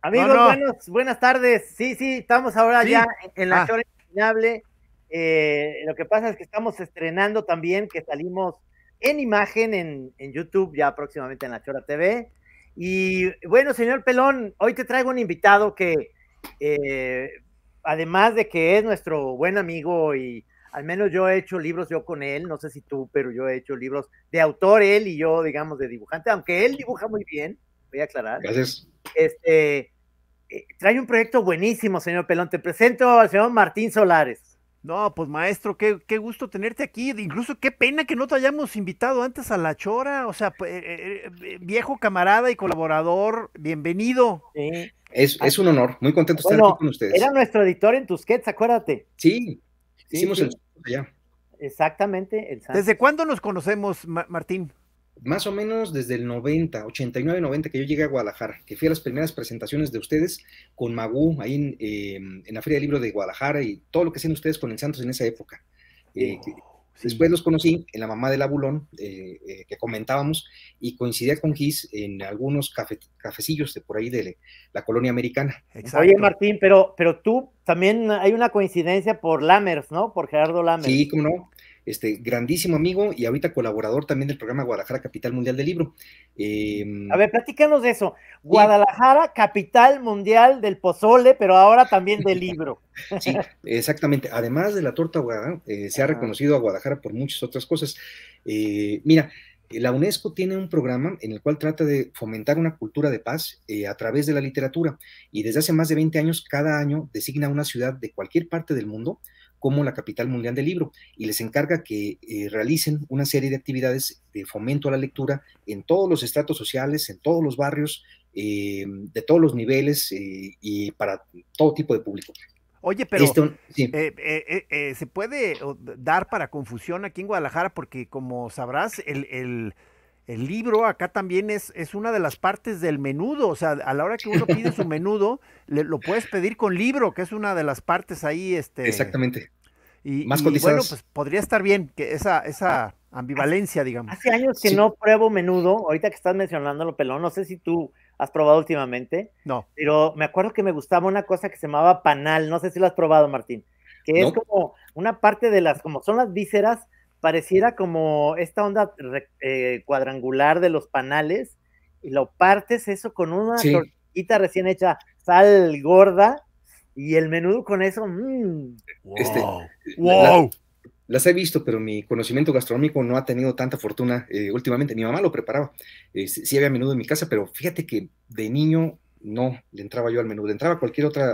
Amigos, buenas tardes. Sí, sí, estamos ahora ya en la Chora Enseñable. Lo que pasa es que estamos estrenando también, que salimos en imagen en YouTube, ya próximamente en la Chora TV. Y bueno, señor Pelón, hoy te traigo un invitado que, además de que es nuestro buen amigo y al menos yo he hecho libros yo con él, no sé si tú, pero yo he hecho libros de autor él y yo, digamos, de dibujante, aunque él dibuja muy bien, voy a aclarar. Gracias. Trae un proyecto buenísimo, señor Pelón. Te presento al señor Martín Solares. No, pues maestro, qué gusto tenerte aquí. Incluso qué pena que no te hayamos invitado antes a la Chora. O sea, viejo camarada y colaborador, bienvenido. Sí. Es un honor, muy contento de estar aquí con ustedes. Era nuestro editor en Tusquets, acuérdate. Sí, hicimos el allá. Exactamente. ¿Desde cuándo nos conocemos, Martín? Más o menos desde el 90, 89, 90, que yo llegué a Guadalajara, que fui a las primeras presentaciones de ustedes con Magú, ahí en la Feria del Libro de Guadalajara, y todo lo que hacían ustedes con el Santos en esa época. Después los conocí en La Mamá del Abulón, que comentábamos, y coincidía con Gis en algunos cafecillos de por ahí de la colonia americana. Exacto. Oye, Martín, pero tú también hay una coincidencia por Lammers, ¿no? Por Gerardo Lammers. Sí, cómo no. Grandísimo amigo y ahorita colaborador también del programa Guadalajara Capital Mundial del Libro. A ver, platícanos de eso. Guadalajara Capital Mundial del Pozole, pero ahora también del libro. Sí, exactamente. Además de la torta ahogada, se ha reconocido a Guadalajara por muchas otras cosas. Mira, la UNESCO tiene un programa en el cual trata de fomentar una cultura de paz a través de la literatura, y desde hace más de 20 años, cada año designa una ciudad de cualquier parte del mundo como la capital mundial del libro, y les encarga que realicen una serie de actividades de fomento a la lectura en todos los estratos sociales, en todos los barrios, de todos los niveles y para todo tipo de público. Oye, pero se puede dar para confusión aquí en Guadalajara, porque como sabrás, el libro acá también es una de las partes del menudo, o sea, a la hora que uno pide su menudo, lo puedes pedir con libro, que es una de las partes ahí, Exactamente. Más cotizadas. Bueno, pues podría estar bien que esa ambivalencia, digamos. Hace años que no pruebo menudo, ahorita que estás mencionándolo, Pelón, no sé si tú has probado últimamente. No. Pero me acuerdo que me gustaba una cosa que se llamaba panal, no sé si lo has probado, Martín, que es como una parte de como son las vísceras, pareciera como esta onda cuadrangular de los panales, y lo partes eso con una tortillita recién hecha, sal gorda, y el menudo con eso. Las he visto, pero mi conocimiento gastronómico no ha tenido tanta fortuna últimamente. Mi mamá lo preparaba, sí había menudo en mi casa, pero fíjate que de niño no le entraba yo al menudo, le entraba cualquier otra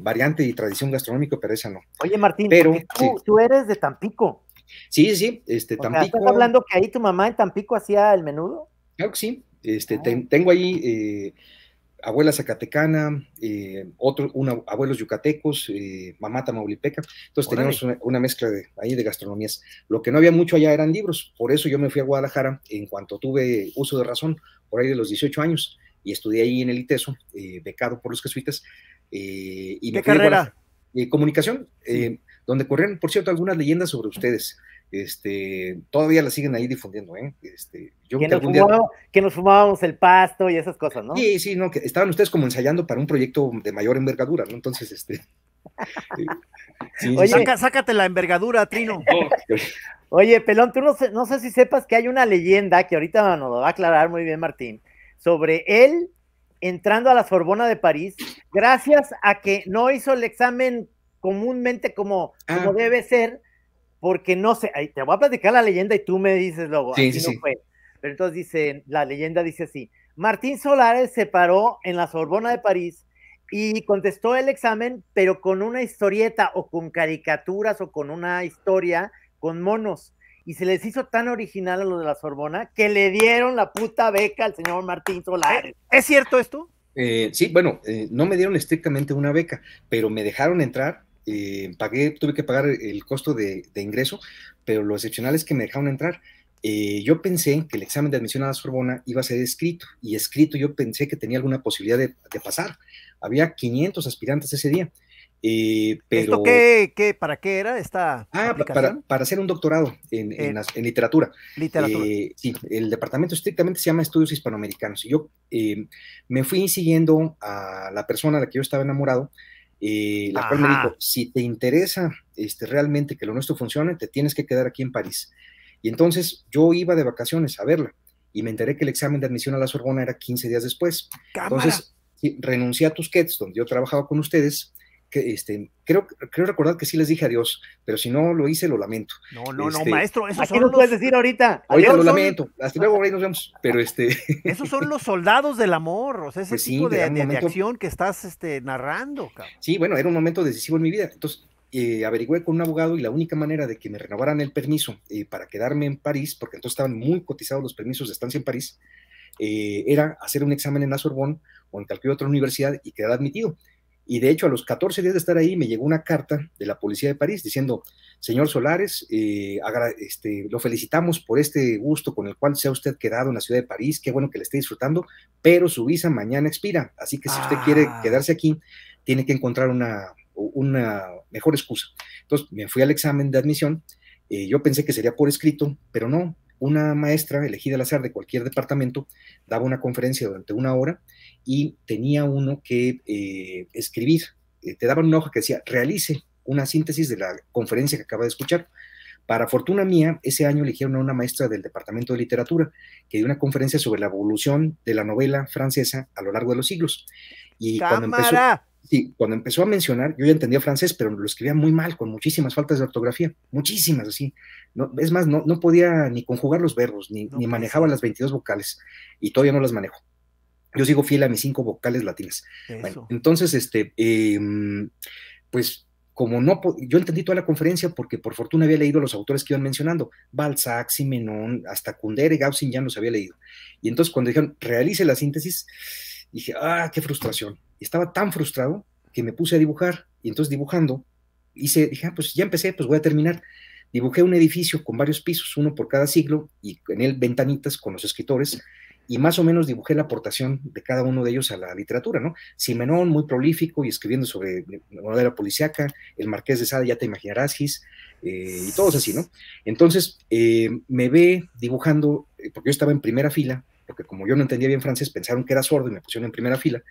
variante y tradición gastronómica, pero esa no. Oye, Martín, pero, tú eres de Tampico. Sí, sí, Tampico. Sea, ¿estás hablando que ahí tu mamá en Tampico hacía el menudo? Claro que sí, tengo ahí abuela zacatecana, abuelos yucatecos, mamá tamaulipeca, entonces teníamos una mezcla ahí de gastronomías. Lo que no había mucho allá eran libros, por eso yo me fui a Guadalajara en cuanto tuve uso de razón, por ahí de los 18 años, y estudié ahí en el ITESO, becado por los jesuitas. Y ¿qué carrera? Comunicación, donde corrían, por cierto, algunas leyendas sobre ustedes. Todavía las siguen ahí difundiendo, ¿eh? Que nos fumábamos el pasto y esas cosas, ¿no? Sí, sí, no, que estaban ustedes como ensayando para un proyecto de mayor envergadura, ¿no? Entonces, Oye, sácate la envergadura, Trino. Oye, Pelón, tú no sé si sepas que hay una leyenda que ahorita nos lo va a aclarar muy bien Martín, sobre él entrando a la Sorbona de París, gracias a que no hizo el examen comúnmente como debe ser, porque no sé, te voy a platicar la leyenda y tú me dices luego, así no fue. Pero entonces dice, la leyenda dice así: Martín Solares se paró en la Sorbona de París y contestó el examen, pero con una historieta o con caricaturas o con una historia con monos, y se les hizo tan original a los de la Sorbona que le dieron la puta beca al señor Martín Solares. ¿Es cierto esto? Sí, bueno, no me dieron estrictamente una beca, pero me dejaron entrar. Tuve que pagar el costo de ingreso, pero lo excepcional es que me dejaron entrar. Yo pensé que el examen de admisión a la Sorbona iba a ser escrito, y escrito yo pensé que tenía alguna posibilidad de pasar. Había 500 aspirantes ese día, Pero... ¿Esto qué, para qué era esta aplicación? Para hacer un doctorado en literatura. Literatura. Sí, el departamento estrictamente se llama Estudios Hispanoamericanos. Y yo me fui siguiendo a la persona de la que yo estaba enamorado, la cual me dijo, si te interesa realmente que lo nuestro funcione, te tienes que quedar aquí en París. Y entonces yo iba de vacaciones a verla y me enteré que el examen de admisión a la Sorbona era 15 días después. ¡Cámara! Entonces sí, renuncié a Tusquets, donde yo trabajaba con ustedes. Que, creo recordar que sí les dije adiós, pero si no lo hice, lo lamento. No, maestro, eso no puedes decir ahorita. Ahorita lo lamento, hasta luego, ahí nos vemos. Pero esos son los soldados del amor, o sea, ese pues tipo sí, de acción que estás narrando, cabrón. Sí, bueno, era un momento decisivo en mi vida. Entonces averigüé con un abogado y la única manera de que me renovaran el permiso para quedarme en París, porque entonces estaban muy cotizados los permisos de estancia en París, era hacer un examen en la Sorbona o en cualquier otra universidad y quedar admitido. Y de hecho, a los 14 días de estar ahí, me llegó una carta de la policía de París diciendo, señor Solares, lo felicitamos por este gusto con el cual se ha usted quedado en la ciudad de París, qué bueno que le esté disfrutando, pero su visa mañana expira, así que si usted quiere quedarse aquí, tiene que encontrar una mejor excusa. Entonces, me fui al examen de admisión, yo pensé que sería por escrito, pero no. Una maestra elegida al azar de cualquier departamento daba una conferencia durante una hora y tenía uno que escribir. Te daban una hoja que decía, realice una síntesis de la conferencia que acaba de escuchar. Para fortuna mía, ese año eligieron a una maestra del departamento de literatura que dio una conferencia sobre la evolución de la novela francesa a lo largo de los siglos. Y cuando empezó a mencionar, yo ya entendía francés, pero lo escribía muy mal, con muchísimas faltas de ortografía, muchísimas, así. No, es más, no podía ni conjugar los verbos, ni manejaba las 22 vocales, y todavía no las manejo. Yo sigo fiel a mis 5 vocales latinas. Bueno, entonces, pues, como no, yo entendí toda la conferencia porque por fortuna había leído los autores que iban mencionando, Balzac, Simenón, hasta Kundera y Gausín ya los había leído. Y entonces cuando dijeron, realice la síntesis, dije, qué frustración. Estaba tan frustrado que me puse a dibujar, y entonces dibujando, dije, pues ya empecé, pues voy a terminar. Dibujé un edificio con varios pisos, uno por cada siglo, y en él ventanitas con los escritores, y más o menos dibujé la aportación de cada uno de ellos a la literatura, ¿no? Simenón, muy prolífico, y escribiendo sobre la novela policíaca, el Marqués de Sade, ya te imaginarás, Gis, y todos así, ¿no? Entonces, me ve dibujando, porque yo estaba en primera fila, porque como yo no entendía bien francés, pensaron que era sordo y me pusieron en primera fila,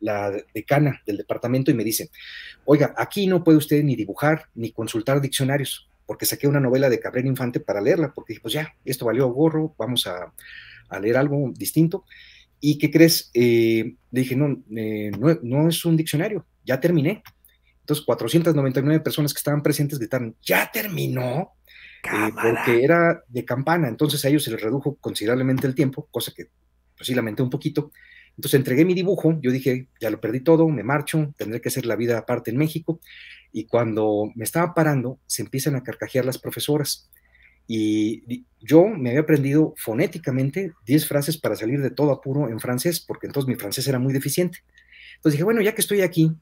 la decana del departamento, y me dice, oiga, aquí no puede usted ni dibujar ni consultar diccionarios, porque saqué una novela de Cabrera Infante para leerla, porque dije, pues ya, esto valió gorro, vamos a leer algo distinto. ¿Y qué crees? Le dije, no es un diccionario, ya terminé. Entonces 499 personas que estaban presentes gritaron, ¿ya terminó? Porque era de campana, entonces a ellos se les redujo considerablemente el tiempo, cosa que pues sí lamenté un poquito. Entonces entregué mi dibujo, yo dije, ya lo perdí todo, me marcho, tendré que hacer la vida aparte en México. Y cuando me estaba parando, se empiezan a carcajear las profesoras. Y yo me había aprendido fonéticamente 10 frases para salir de todo apuro en francés, porque entonces mi francés era muy deficiente. Entonces dije, bueno, ya que estoy aquí,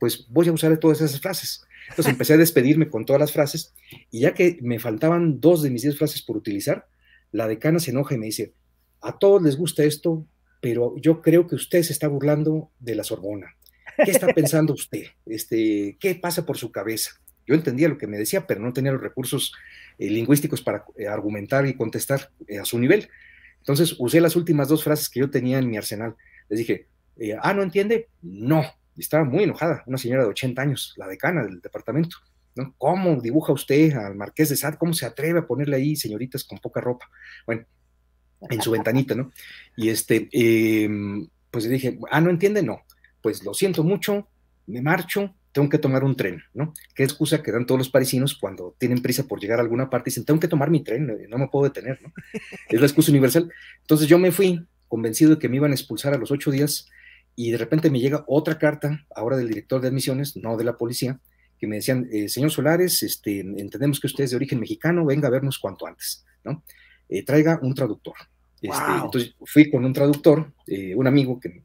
pues voy a usar todas esas frases. Entonces empecé a despedirme con todas las frases, y ya que me faltaban 2 de mis 10 frases por utilizar, la decana se enoja y me dice, a todos les gusta esto, pero yo creo que usted se está burlando de la Sorbona. ¿Qué está pensando usted? ¿Qué pasa por su cabeza? Yo entendía lo que me decía, pero no tenía los recursos lingüísticos para argumentar y contestar a su nivel. Entonces usé las últimas 2 frases que yo tenía en mi arsenal. Les dije, ¿no entiende? No. Estaba muy enojada, una señora de 80 años, la decana del departamento, ¿no? ¿Cómo dibuja usted al Marqués de Sade? ¿Cómo se atreve a ponerle ahí señoritas con poca ropa? Bueno, en su ventanita, ¿no? Y pues le dije, ¿no entiende? No. Pues lo siento mucho, me marcho, tengo que tomar un tren, ¿no? Qué excusa que dan todos los parisinos cuando tienen prisa por llegar a alguna parte, dicen, tengo que tomar mi tren, no me puedo detener, ¿no? Es la excusa universal. Entonces yo me fui convencido de que me iban a expulsar a los 8 días, y de repente me llega otra carta, ahora del director de admisiones, no de la policía, que me decían, señor Solares, entendemos que usted es de origen mexicano, venga a vernos cuanto antes, ¿no? Traiga un traductor. Wow. Entonces fui con un traductor, un amigo que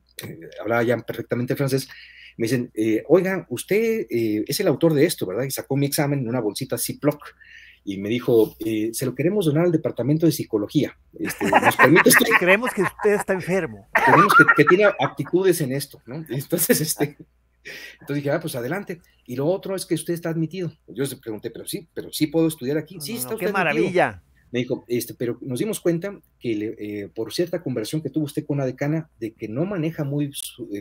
hablaba ya perfectamente francés. Me dicen, oiga, usted es el autor de esto, ¿verdad? Y sacó mi examen en una bolsita Ziploc y me dijo, se lo queremos donar al departamento de psicología. ¿Nos permite usted? Creemos que usted está enfermo. Creemos que tiene aptitudes en esto, ¿no? Entonces, Entonces dije, ah, pues adelante. Y lo otro es que usted está admitido. Yo le pregunté, pero sí puedo estudiar aquí. No, sí, está usted admitido. ¡Qué maravilla! Me dijo, pero nos dimos cuenta que por cierta conversación que tuvo usted con la decana, de que no maneja muy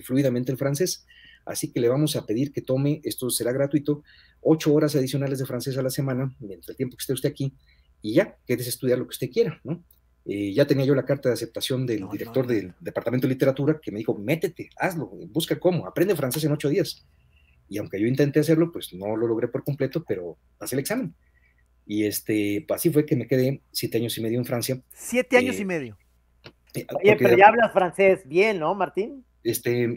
fluidamente el francés, así que le vamos a pedir que tome, esto será gratuito, 8 horas adicionales de francés a la semana, mientras el tiempo que esté usted aquí, y ya, quédese estudiar lo que usted quiera, ¿no? Ya tenía yo la carta de aceptación del director del Departamento de Literatura, que me dijo, métete, hazlo, busca cómo, aprende francés en 8 días. Y aunque yo intenté hacerlo, pues no lo logré por completo, pero pasé el examen. Y así fue que me quedé 7 años y medio en Francia. 7 años y medio. Oye, pero ya hablas francés bien, ¿no, Martín?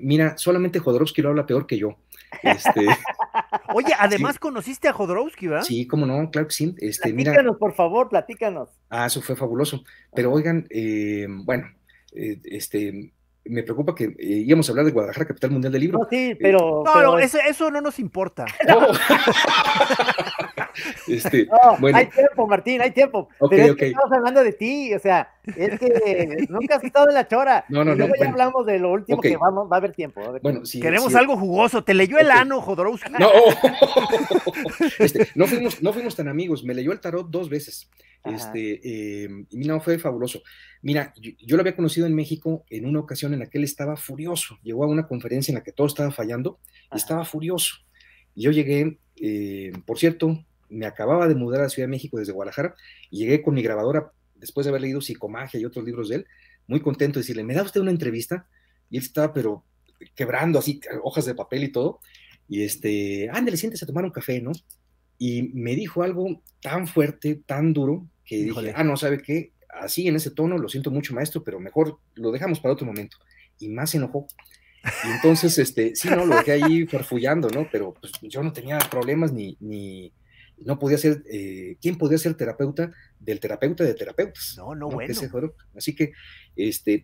Mira, solamente Jodorowsky lo habla peor que yo. Oye, además sí. Conociste a Jodorowsky, ¿verdad? Sí, cómo no, claro que sí. Platícanos, mira, por favor, platícanos. Ah, eso fue fabuloso. Pero oigan, me preocupa que íbamos a hablar de Guadalajara Capital Mundial del Libro. No, sí, pero... No, eso no nos importa. No. No, bueno. Hay tiempo, Martín, hay tiempo. Okay, pero okay. Estamos hablando de ti, o sea, es que nunca has estado en la chora. No, luego ya hablamos de lo último, okay. Que va a haber tiempo. Bueno, sí, queremos sí. Algo jugoso. Te leyó el ano, Jodorowsky. No, no fuimos tan amigos. Me leyó el tarot 2 veces. No, fue fabuloso. Mira, yo lo había conocido en México en una ocasión en la que él estaba furioso. Llegó a una conferencia en la que todo estaba fallando y estaba furioso. Y yo llegué, por cierto, me acababa de mudar a la Ciudad de México desde Guadalajara y llegué con mi grabadora después de haber leído Psicomagia y otros libros de él, muy contento de decirle, ¿me da usted una entrevista? Y él estaba pero quebrando así hojas de papel y todo, y ándale, siéntese a tomar un café, ¿no? Y me dijo algo tan fuerte, tan duro, que híjole. Dije, ah, no, ¿sabe qué? Así, en ese tono, lo siento mucho, maestro, pero mejor lo dejamos para otro momento. Y más se enojó. Y entonces, sí, no, lo dejé ahí farfullando, ¿no? Pero pues, yo no tenía problemas ni no podía ser, ¿quién podía ser terapeuta del terapeuta de terapeutas? No, bueno. Así que,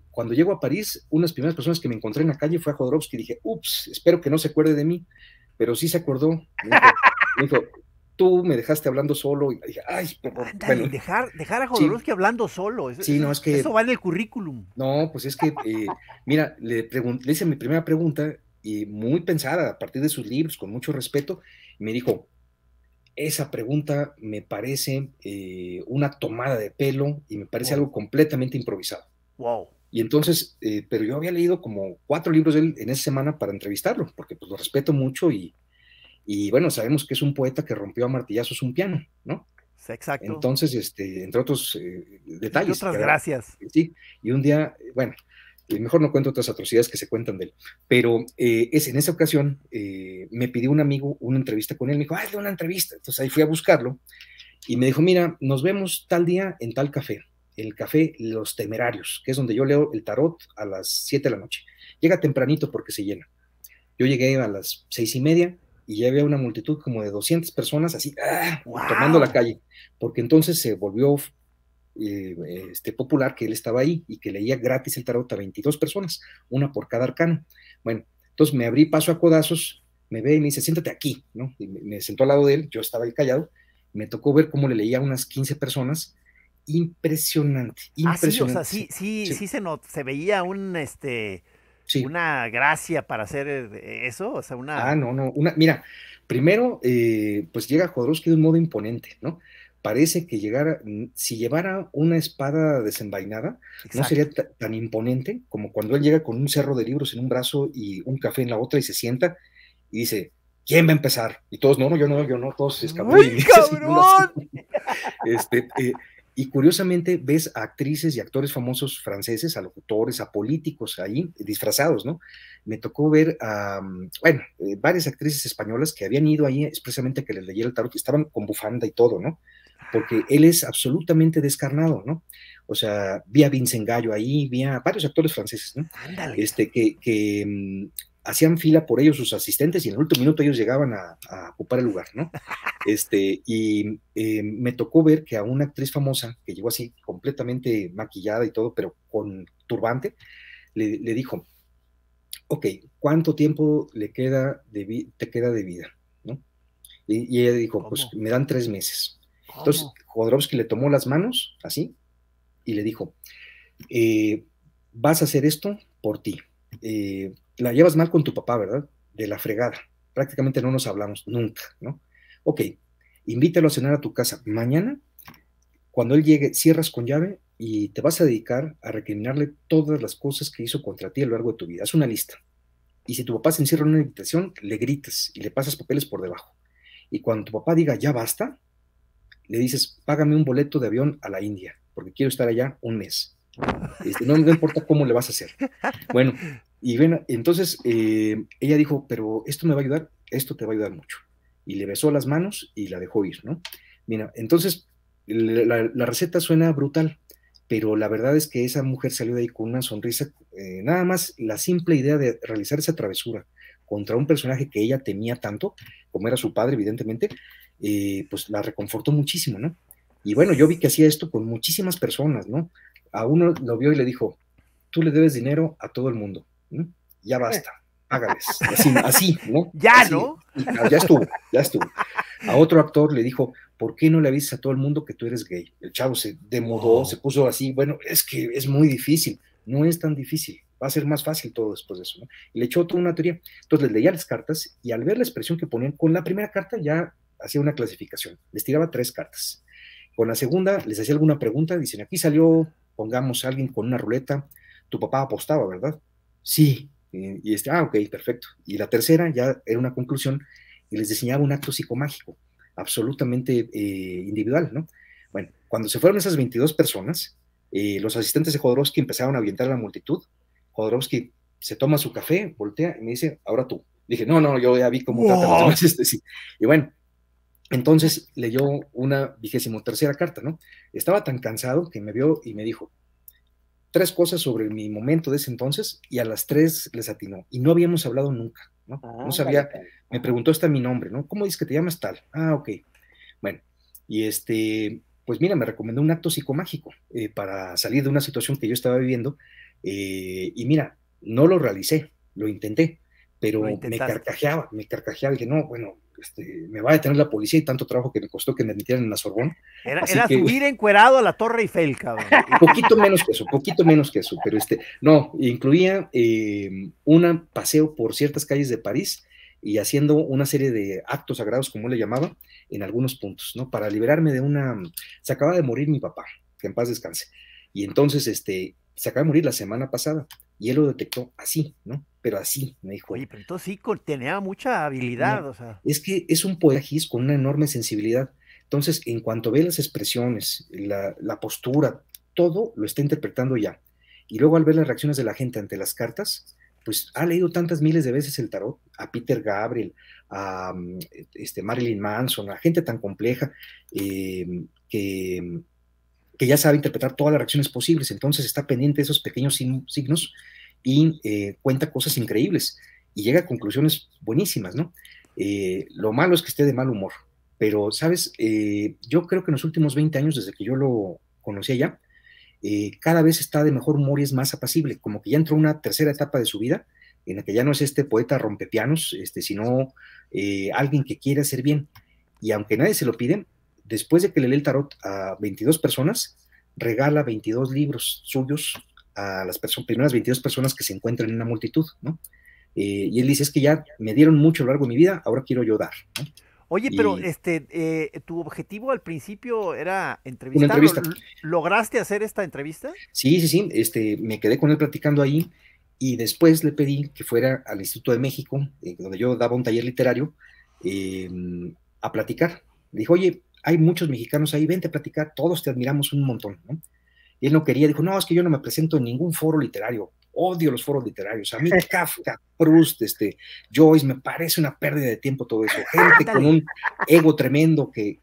cuando llego a París, una de las primeras personas que me encontré en la calle fue a Jodorowsky, y dije, ups, espero que no se acuerde de mí, pero sí se acordó, me dijo, tú me dejaste hablando solo, y dije, ay, pero, ándale, bueno. Dejar a Jodorowsky sí. Hablando solo, sí, no, es que, eso va en el currículum. No, pues es que, mira, le hice mi primera pregunta, y muy pensada, a partir de sus libros, con mucho respeto, y me dijo, esa pregunta me parece una tomada de pelo y me parece algo completamente improvisado. Wow. Y entonces, pero yo había leído como 4 libros de él en esa semana para entrevistarlo, porque pues lo respeto mucho y bueno, sabemos que es un poeta que rompió a martillazos un piano, ¿no? Exacto. Entonces, entre otros detalles. Y otras gracias. Sí, y un día, bueno, mejor no cuento otras atrocidades que se cuentan de él, pero es en esa ocasión me pidió un amigo una entrevista con él, me dijo, hazle una entrevista, entonces ahí fui a buscarlo, y me dijo, mira, nos vemos tal día en tal café, el café Los Temerarios, que es donde yo leo el tarot a las 7 de la noche, llega tempranito porque se llena, yo llegué a las 6:30, y ya había una multitud como de 200 personas así, ¡wow! Tomando la calle, porque entonces se volvió... popular que él estaba ahí y que leía gratis el tarot a 22 personas, una por cada arcano. Bueno, entonces me abrí paso a codazos, me ve y me dice, siéntate aquí, ¿no? Y me sentó al lado de él, yo estaba ahí callado, me tocó ver cómo le leía a unas 15 personas, impresionante. Ah, sí, o sea, sí se veía una gracia para hacer eso, o sea, una... Ah, no, mira, primero, pues llega Jodorowsky de un modo imponente, ¿no? Parece que si llevara una espada desenvainada, exacto. No sería tan imponente como cuando él llega con un cerro de libros en un brazo y un café en la otra y se sienta y dice, ¿quién va a empezar? Y todos, no, yo no, todos se escabullen. ¡Uy, cabrón! Y curiosamente ves a actrices y actores famosos franceses, a locutores, a políticos ahí disfrazados, ¿no? Me tocó ver a, varias actrices españolas que habían ido ahí expresamente a que les leyera el tarot, que estaban con bufanda y todo, ¿no? Porque él es absolutamente descarnado, ¿no? O sea, vi a Vincent Gallo ahí, vi a varios actores franceses, ¿no? Ándale. Que hacían fila por ellos sus asistentes y en el último minuto ellos llegaban a ocupar el lugar, ¿no? Me tocó ver que a una actriz famosa, que llegó así completamente maquillada y todo, pero con turbante, le dijo, ok, ¿cuánto tiempo te queda de vida? ¿No? Y ella dijo, ¿cómo? Pues me dan 3 meses. ¿Cómo? Entonces Jodorowsky le tomó las manos, así, y le dijo, vas a hacer esto por ti. La llevas mal con tu papá, ¿verdad? de la fregada. Prácticamente no nos hablamos nunca, ¿no? Ok, invítalo a cenar a tu casa. Mañana, cuando él llegue, cierras con llave y te vas a dedicar a recriminarle todas las cosas que hizo contra ti a lo largo de tu vida. Haz una lista. Y si tu papá se encierra en una habitación, le gritas y le pasas papeles por debajo. Y cuando tu papá diga, ya basta, le dices, págame un boleto de avión a la India, porque quiero estar allá un mes. No importa cómo le vas a hacer. Bueno, y ven, entonces ella dijo, pero esto me va a ayudar, esto te va a ayudar mucho. Y le besó las manos y la dejó ir, ¿no? Mira, entonces la receta suena brutal, pero la verdad es que esa mujer salió de ahí con una sonrisa. Nada más la simple idea de realizar esa travesura contra un personaje que ella temía tanto, como era su padre, evidentemente, pues la reconfortó muchísimo, ¿no? Y bueno, yo vi que hacía esto con muchísimas personas, ¿no? A uno lo vio y le dijo, tú le debes dinero a todo el mundo, ¿no? Ya basta, hágales, así, ¿no? Ya, así, ¿no? Ya estuvo. A otro actor le dijo, ¿por qué no le avisas a todo el mundo que tú eres gay? El chavo se demudó, se puso así, bueno, es que es muy difícil, no es tan difícil, va a ser más fácil todo después de eso, ¿no? Y le echó toda una teoría. Entonces les leía las cartas y al ver la expresión que ponían, con la primera carta ya hacía una clasificación, les tiraba 3 cartas. Con la segunda les hacía alguna pregunta, dicen, aquí salió, pongamos, alguien con una ruleta, tu papá apostaba, ¿verdad? Sí. Y ok, perfecto. Y la tercera ya era una conclusión y les diseñaba un acto psicomágico, absolutamente individual, ¿no? Bueno, cuando se fueron esas 22 personas, los asistentes de Jodorowsky empezaron a orientar a la multitud. Jodorowsky se toma su café, voltea y me dice, ahora tú. Dije, no, yo ya vi cómo tratan los demás. Sí. Y bueno, entonces leyó una 23ª carta, ¿no? Estaba tan cansado que me vio y me dijo 3 cosas sobre mi momento de ese entonces, y a las 3 les atinó, y no habíamos hablado nunca, ¿no? No sabía, me preguntó hasta mi nombre, ¿no? ¿Cómo dices que te llamas tal? Ah, ok. Bueno, y pues mira, me recomendó un acto psicomágico para salir de una situación que yo estaba viviendo, y mira, no lo realicé, lo intenté, pero me carcajeaba, y dije, no, bueno, me va a detener la policía y tanto trabajo que me costó que me metieran en la Sorbona. Era que, subir encuerado a la Torre Eiffel, cabrón. Poquito menos que eso, pero no, incluía un paseo por ciertas calles de París y haciendo una serie de actos sagrados, como le llamaba, en algunos puntos, ¿no? Para liberarme de una... Se acaba de morir mi papá, que en paz descanse. Y entonces, se acaba de morir la semana pasada y él lo detectó así, ¿no? Pero así, me dijo. Oye, pero entonces sí tenía mucha habilidad, no, o sea. Es que es un poeta con una enorme sensibilidad. Entonces, en cuanto ve las expresiones, la postura, todo lo está interpretando ya. Y luego al ver las reacciones de la gente ante las cartas, pues ha leído tantas miles de veces el tarot, a Peter Gabriel, a Marilyn Manson, a gente tan compleja que ya sabe interpretar todas las reacciones posibles. Entonces está pendiente de esos pequeños signos y cuenta cosas increíbles y llega a conclusiones buenísimas, ¿no? Lo malo es que esté de mal humor, pero, ¿sabes? Yo creo que en los últimos 20 años, desde que yo lo conocí ya, cada vez está de mejor humor y es más apacible, como que ya entró una tercera etapa de su vida, en la que ya no es este poeta rompepianos, sino alguien que quiere hacer bien. Y aunque nadie se lo pide, después de que le lee el tarot a 22 personas, regala 22 libros suyos a las primeras 22 personas que se encuentran en una multitud, ¿no? Y él dice, es que ya me dieron mucho a lo largo de mi vida, ahora quiero yo dar, ¿no? Oye, pero tu objetivo al principio era entrevistar. Una entrevista. ¿Lograste hacer esta entrevista? Sí, me quedé con él platicando ahí y después le pedí que fuera al Instituto de México, donde yo daba un taller literario, a platicar. Le dijo, oye, hay muchos mexicanos ahí, vente a platicar, todos te admiramos un montón, ¿no? Y él no quería, dijo, no, es que yo no me presento en ningún foro literario, odio los foros literarios, a mí Kafka, Proust, Joyce, me parece una pérdida de tiempo todo eso, gente con un ego tremendo que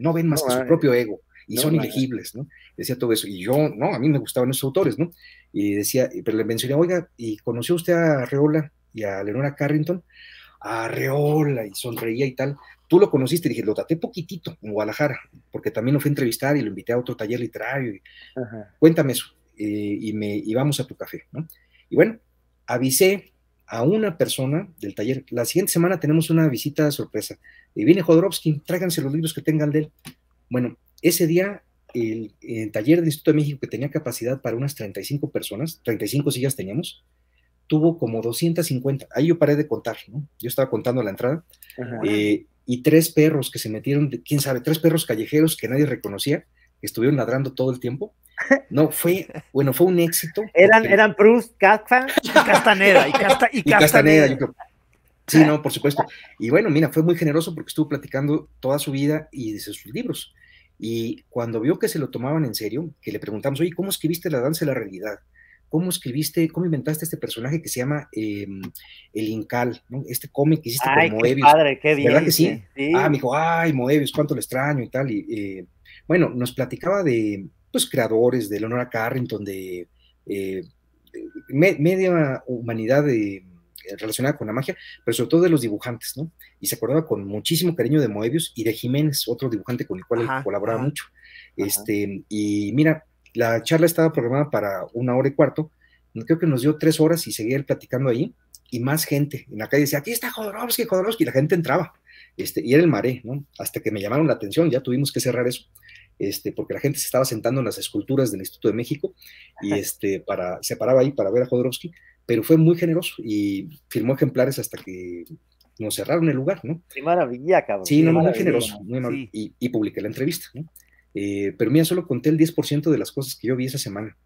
no ven más que su propio ego, y son ilegibles, ¿no? Decía todo eso, y yo, no, a mí me gustaban esos autores, ¿no? Y decía, pero le mencioné, oiga, ¿y conoció usted a Arreola y a Leonora Carrington? A Arreola, y sonreía y tal. Tú lo conociste, dije, lo traté poquitito en Guadalajara, porque también lo fui a entrevistar y lo invité a otro taller literario. Y, cuéntame eso, y vamos a tu café, ¿no? Y bueno, avisé a una persona del taller, la siguiente semana tenemos una visita de sorpresa, y viene Jodorowsky, tráiganse los libros que tengan de él. Bueno, ese día el taller del Instituto de México, que tenía capacidad para unas 35 personas, 35 sillas teníamos, tuvo como 250, ahí yo paré de contar, ¿no? Yo estaba contando la entrada, y 3 perros que se metieron, quién sabe, 3 perros callejeros que nadie reconocía, que estuvieron ladrando todo el tiempo. No, fue, bueno, fue un éxito. Eran Proust, Kafka y Castaneda. Y Castaneda, yo creo. Sí, no, por supuesto. Y bueno, mira, fue muy generoso porque estuvo platicando toda su vida y de sus libros. Y cuando vio que se lo tomaban en serio, que le preguntamos, oye, ¿cómo escribiste la danza de la realidad? ¿Cómo inventaste este personaje que se llama El Incal, ¿no? Este cómic que hiciste con Moebius. ¡Ay, padre, qué bien! ¿Verdad que sí? Me dijo, ¡ay, Moebius, cuánto le extraño! Y tal, y bueno, nos platicaba de, pues, creadores, de Leonora Carrington, de media humanidad relacionada con la magia, pero sobre todo de los dibujantes, ¿no? Y se acordaba con muchísimo cariño de Moebius y de Jiménez, otro dibujante con el cual él colaboraba mucho. Y mira, la charla estaba programada para 1h15, creo que nos dio 3 horas y seguía él platicando ahí, y más gente en la calle decía, aquí está Jodorowsky, y la gente entraba, y era el maré, ¿no? Hasta que me llamaron la atención, ya tuvimos que cerrar eso, porque la gente se estaba sentando en las esculturas del Instituto de México, y se paraba ahí para ver a Jodorowsky, pero fue muy generoso, y firmó ejemplares hasta que nos cerraron el lugar, ¿no? ¡Qué maravilla, cabrón! Sí, no, muy generoso, muy, y publiqué la entrevista, ¿no? Pero mira, solo conté el 10% de las cosas que yo vi esa semana.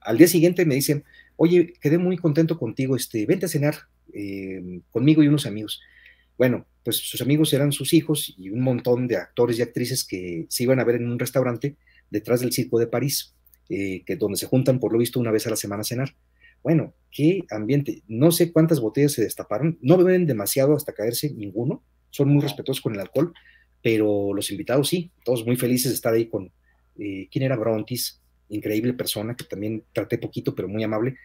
Al día siguiente me dicen, oye, quedé muy contento contigo, vente a cenar conmigo y unos amigos. Bueno, pues sus amigos eran sus hijos y un montón de actores y actrices que se iban a ver en un restaurante detrás del Circo de París, donde se juntan por lo visto una vez a la semana a cenar. Bueno, qué ambiente, no sé cuántas botellas se destaparon, no beben demasiado hasta caerse ninguno, son muy respetuosos con el alcohol, pero los invitados sí, todos muy felices de estar ahí con, ¿quién era? Brontis, increíble persona, que también traté poquito, pero muy amable,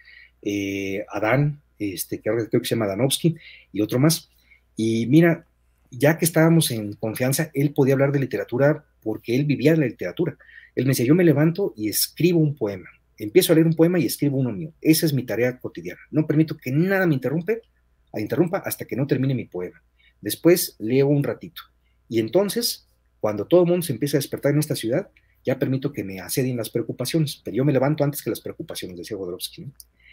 Adán, que ahora creo que se llama Danowski, y otro más, y mira, ya que estábamos en confianza, él podía hablar de literatura, porque él vivía la literatura, él me decía, yo me levanto y escribo un poema, empiezo a leer un poema y escribo uno mío, esa es mi tarea cotidiana, no permito que nada me interrumpa hasta que no termine mi poema, después leo un ratito, y entonces, cuando todo el mundo se empieza a despertar en esta ciudad, ya permito que me asedien las preocupaciones, pero yo me levanto antes que las preocupaciones, decía Jodorowsky, ¿no?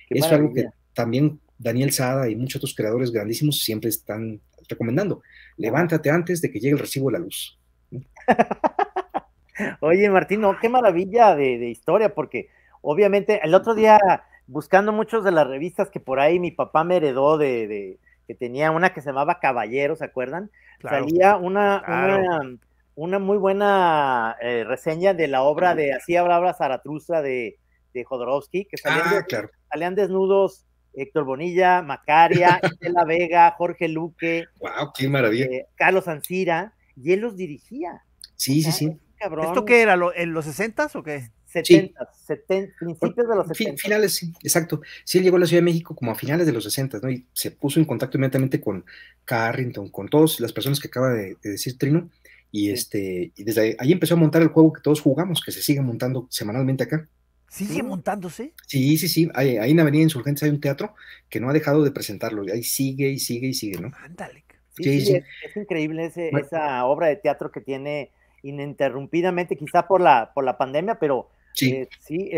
Eso es algo que también Daniel Sada y muchos otros creadores grandísimos siempre están recomendando. Levántate antes de que llegue el recibo de la luz, ¿no? Oye, Martín, no, qué maravilla de historia, porque obviamente el otro día, buscando muchos de las revistas que por ahí mi papá me heredó que tenía una que se llamaba Caballero, ¿se acuerdan? Claro, salía una muy buena reseña de la obra de Así hablaba Zaratustra de Jodorowsky, que salían, salían desnudos Héctor Bonilla, Macaria, Estela Vega, Jorge Luque, qué maravilla, Carlos Ancira, y él los dirigía. Sí, sí, sí. Cabrón. ¿Esto qué era? ¿En los 60s o qué? 70, sí. 70, principios de los 70. Finales, sí, exacto. Sí, él llegó a la Ciudad de México como a finales de los 60, ¿no? Y se puso en contacto inmediatamente con Carrington, con todas las personas que acaba de decir Trino, y, sí, y desde ahí empezó a montar el juego que todos jugamos, que se sigue montando semanalmente acá. ¿Sigue montándose? Sí, sí, sí. Ahí en Avenida Insurgentes hay un teatro que no ha dejado de presentarlo, y ahí sigue y sigue y sigue, ¿no? Ándale. Sí, sí, sí, sí. Es increíble esa obra de teatro que tiene ininterrumpidamente, quizá por la pandemia, pero... Sí, sí,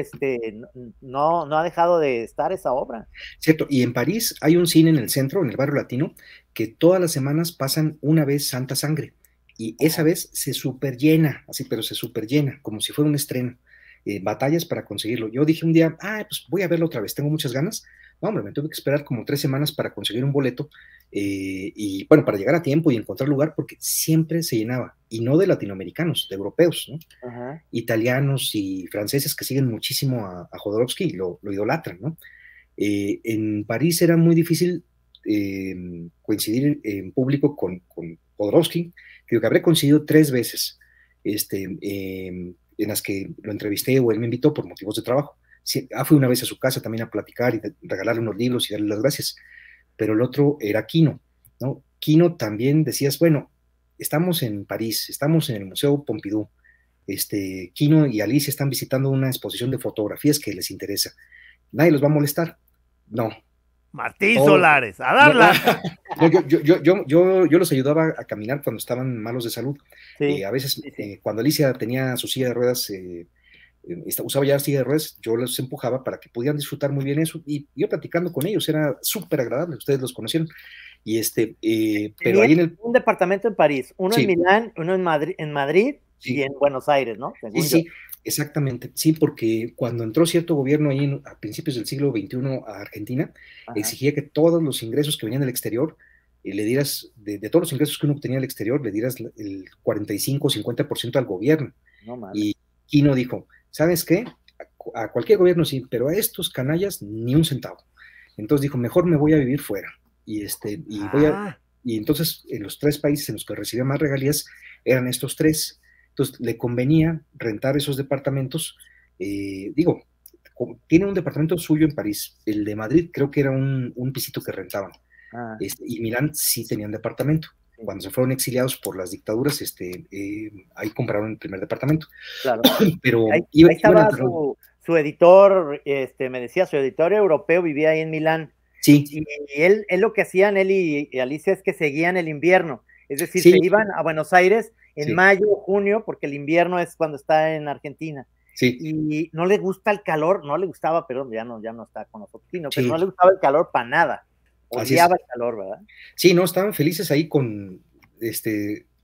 no ha dejado de estar esa obra. Cierto, y en París hay un cine en el centro, en el barrio latino, que todas las semanas pasan una vez Santa Sangre, y esa vez se superllena, así, pero se superllena, como si fuera un estreno, batallas para conseguirlo. Yo dije un día, pues voy a verlo otra vez, tengo muchas ganas. No, hombre, me tuve que esperar como 3 semanas para conseguir un boleto, y bueno, para llegar a tiempo y encontrar lugar, porque siempre se llenaba, y no de latinoamericanos, de europeos, ¿no? Italianos y franceses que siguen muchísimo a Jodorowsky y lo idolatran, ¿no? En París era muy difícil coincidir en público con Jodorowsky, que habré coincidido 3 veces, en las que lo entrevisté o él me invitó por motivos de trabajo. Fui una vez a su casa también a platicar y regalarle unos libros y darle las gracias, pero el otro era Quino, ¿no? Quino también decías, bueno, estamos en París, estamos en el Museo Pompidou, Quino y Alicia están visitando una exposición de fotografías que les interesa, nadie los va a molestar, no. Martín Solares, a darla. No, yo los ayudaba a caminar cuando estaban malos de salud, a veces cuando Alicia tenía su silla de ruedas usaba ya silla de ruedas, yo los empujaba para que pudieran disfrutar muy bien eso, y yo platicando con ellos, era súper agradable, ustedes los conocieron, y pero ahí en el... Un departamento en París, uno sí, en Milán, uno en Madrid sí, y en Buenos Aires, ¿no? Según sí, yo. Exactamente, sí, porque cuando entró cierto gobierno ahí a principios del siglo XXI a Argentina, ajá, exigía que todos los ingresos que venían del exterior, le dieras, de todos los ingresos que uno obtenía del exterior, le dieras el 45 o 50% al gobierno. No, madre. Y Quino dijo, ¿sabes qué? A cualquier gobierno sí, pero a estos canallas ni un centavo. Entonces dijo, mejor me voy a vivir fuera. Y entonces en los tres países en los que recibía más regalías eran estos tres. Entonces le convenía rentar esos departamentos. Tiene un departamento suyo en París. El de Madrid creo que era un pisito que rentaban. Y Milán sí tenían departamento. Cuando se fueron exiliados por las dictaduras, ahí compraron el primer departamento. Claro. Pero ahí estaba su editor, me decía, su editor europeo vivía ahí en Milán. Sí. Y él lo que hacían, él y Alicia, es que seguían el invierno. Es decir, sí, se iban a Buenos Aires en sí, mayo, junio, porque el invierno es cuando está en Argentina. Sí. Y no le gusta el calor, no le gustaba, perdón, ya no está con nosotros, sí, pero no le gustaba el calor para nada. Odiaba el calor, ¿verdad? Sí, no, estaban felices ahí con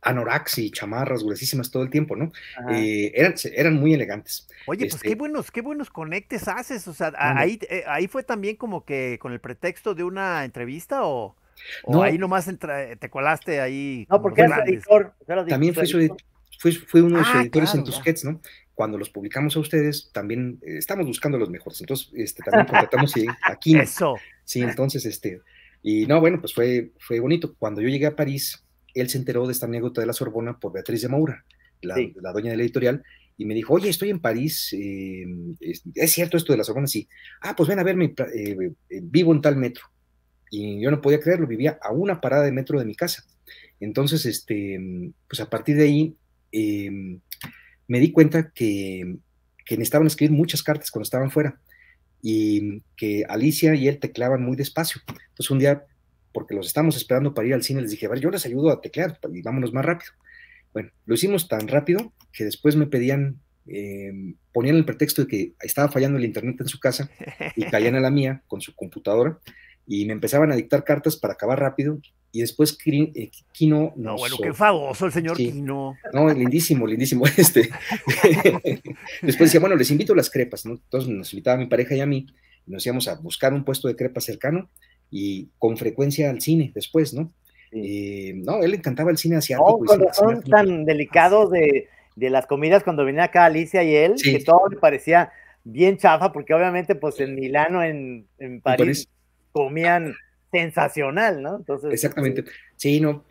anoraks y chamarras gruesísimas todo el tiempo, ¿no? Eran muy elegantes. Oye, pues qué buenos conectes haces, o sea, ahí fue también como que con el pretexto de una entrevista o no, ahí nomás te colaste ahí. No, porque era su editor. También fue uno de sus editores, claro, en Tusquets, ¿no? Cuando los publicamos a ustedes, también estamos buscando los mejores. Entonces, también contratamos aquí. Eso. Sí, entonces, y no, bueno, pues fue bonito. Cuando yo llegué a París, él se enteró de esta anécdota de la Sorbona por Beatriz de Maura, la dueña de la editorial, y me dijo, oye, estoy en París, ¿es cierto esto de la Sorbona? Sí. Ah, pues ven a verme, vivo en tal metro. Y yo no podía creerlo, vivía a una parada de metro de mi casa. Entonces, pues a partir de ahí... me di cuenta que necesitaban escribir muchas cartas cuando estaban fuera y que Alicia y él teclaban muy despacio. Entonces un día, porque los estábamos esperando para ir al cine, les dije, a ver, yo les ayudo a teclear y vámonos más rápido. Bueno, lo hicimos tan rápido que después me pedían, ponían el pretexto de que estaba fallando el internet en su casa y caían a la mía con su computadora y me empezaban a dictar cartas para acabar rápido. Y después Quino nos... No, bueno, qué famoso el señor Quino. Sí. No, lindísimo, lindísimo. Después decía, bueno, les invito a las crepas, ¿no? Entonces nos invitaba a mi pareja y a mí, nos íbamos a buscar un puesto de crepas cercano y con frecuencia al cine después, ¿no? Sí. No, él le encantaba el cine asiático. No, con razón tan delicado de las comidas cuando venía acá Alicia y él, sí, que todo le parecía bien chafa, porque obviamente pues en Milán o en París comían... sensacional, ¿no? Entonces, exactamente, sí, no,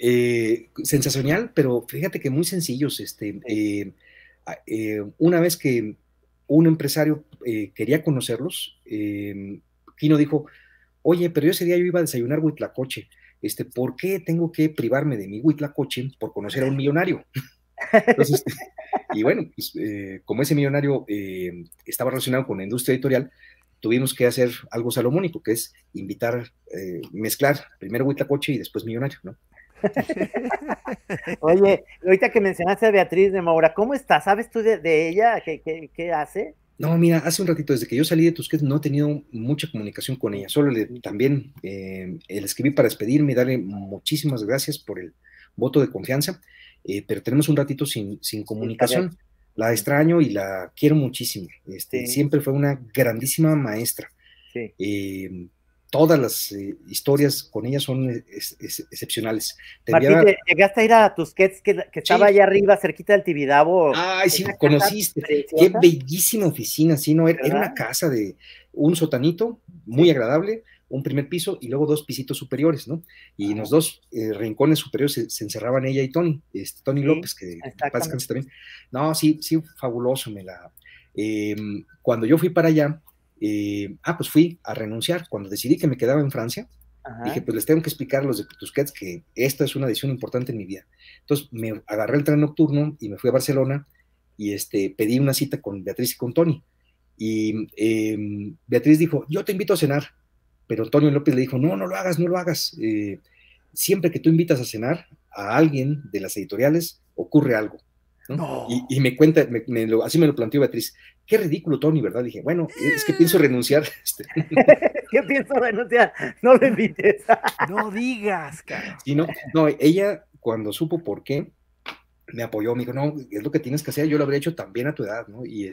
sensacional, pero fíjate que muy sencillos, una vez que un empresario quería conocerlos, Quino dijo, oye, pero yo ese día yo iba a desayunar huitlacoche, ¿por qué tengo que privarme de mi huitlacoche por conocer a un millonario? Entonces, y bueno, pues, como ese millonario estaba relacionado con la industria editorial, tuvimos que hacer algo salomónico, que es invitar, mezclar primero huitlacoche y después millonario, ¿no? Oye, ahorita que mencionaste a Beatriz de Maura, ¿cómo está? ¿Sabes tú de ella? ¿Qué hace? No, mira, hace un ratito, desde que yo salí de Tusquets, no he tenido mucha comunicación con ella, solo también le escribí para despedirme y darle muchísimas gracias por el voto de confianza, pero tenemos un ratito sin comunicación. Sí, la extraño y la quiero muchísimo. Sí. Siempre fue una grandísima maestra. Sí. Todas las historias con ella son excepcionales. Martín, ¿llegaste a ir a Tusquets que estaba allá arriba, cerquita del Tibidabo? Ay, sí, conociste. Qué bellísima oficina, sí, no, era una casa de un sotanito muy agradable, un primer piso y luego dos pisitos superiores, ¿no? Y en los dos rincones superiores se encerraban ella y Tony, Tony López, que pasa también. No, sí, sí, fabuloso. Cuando yo fui para allá, pues fui a renunciar. Cuando decidí que me quedaba en Francia, dije, pues les tengo que explicar a los de Tusquets que esta es una decisión importante en mi vida. Entonces me agarré el tren nocturno y me fui a Barcelona y pedí una cita con Beatriz y con Tony. Y Beatriz dijo, yo te invito a cenar. Pero Antonio López le dijo, no, no lo hagas, no lo hagas. Siempre que tú invitas a cenar a alguien de las editoriales, ocurre algo, ¿no? No. Y me cuenta, así me lo planteó Beatriz, qué ridículo, Tony, ¿verdad? Dije, bueno, es que pienso renunciar. ¿Qué pienso renunciar? No lo invites. No digas, cara. Y no, ella, cuando supo por qué, me apoyó, me dijo, no, es lo que tienes que hacer, yo lo habría hecho también a tu edad, ¿no? Y,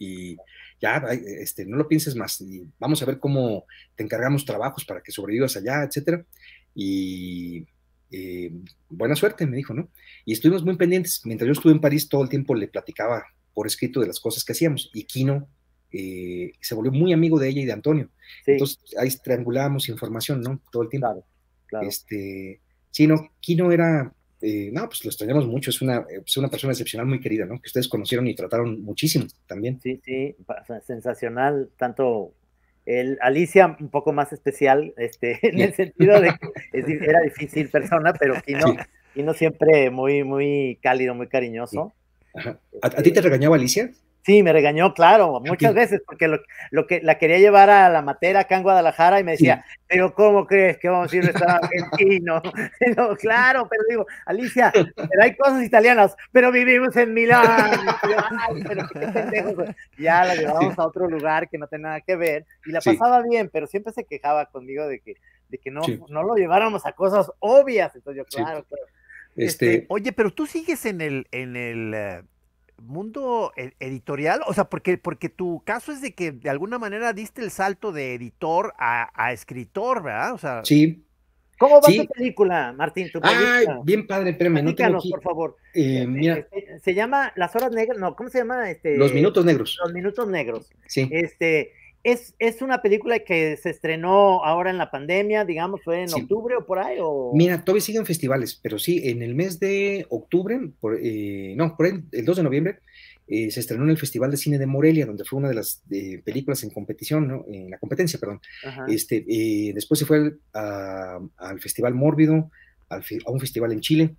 y ya, no lo pienses más, y vamos a ver cómo te encargamos trabajos para que sobrevivas allá, etcétera. Y buena suerte, me dijo, ¿no? Y estuvimos muy pendientes. Mientras yo estuve en París, todo el tiempo le platicaba por escrito de las cosas que hacíamos, y Quino se volvió muy amigo de ella y de Antonio. Sí. Entonces, ahí triangulábamos información, ¿no? Todo el tiempo. Claro, claro. Sí, no, Quino era... no, pues lo extrañamos mucho, es una persona excepcional, muy querida, ¿no? Que ustedes conocieron y trataron muchísimo también. Sí, sí, sensacional, tanto el Alicia un poco más especial, en el sentido de que era difícil persona, pero Quino, sí. Quino siempre muy, muy cálido, muy cariñoso. Sí. ¿A ti te regañaba Alicia? Sí, me regañó, claro, muchas veces, porque lo que la quería llevar a la matera acá en Guadalajara y me decía, sí. Pero ¿cómo crees que vamos a ir a un restaurante argentino? No, claro, pero digo, Alicia, pero hay cosas italianas, pero vivimos en Milán. Ay, pero qué pendejos. Ya la llevábamos a otro lugar que no tenía nada que ver y la pasaba bien, pero siempre se quejaba conmigo de que no, no lo lleváramos a cosas obvias. Entonces yo, claro, claro. Oye, pero tú sigues en el mundo editorial, o sea, porque tu caso es de que de alguna manera diste el salto de editor a escritor, ¿verdad? O sea, sí. ¿Cómo va tu película, Martín? ¿Tu película? Ah, bien padre, espérame, no tengo aquí, por favor. Mira. Se llama Las Horas Negras, no, ¿cómo se llama? Los Minutos Negros. Los Minutos Negros. Sí. Es una película que se estrenó ahora en la pandemia, digamos, fue en octubre o por ahí. ¿O? Mira, todavía siguen festivales, pero sí, en el mes de octubre, el 2 de noviembre, se estrenó en el Festival de Cine de Morelia, donde fue una de las películas en competición, ¿no? En la competencia, perdón. Después se fue al Festival Mórbido, a un festival en Chile.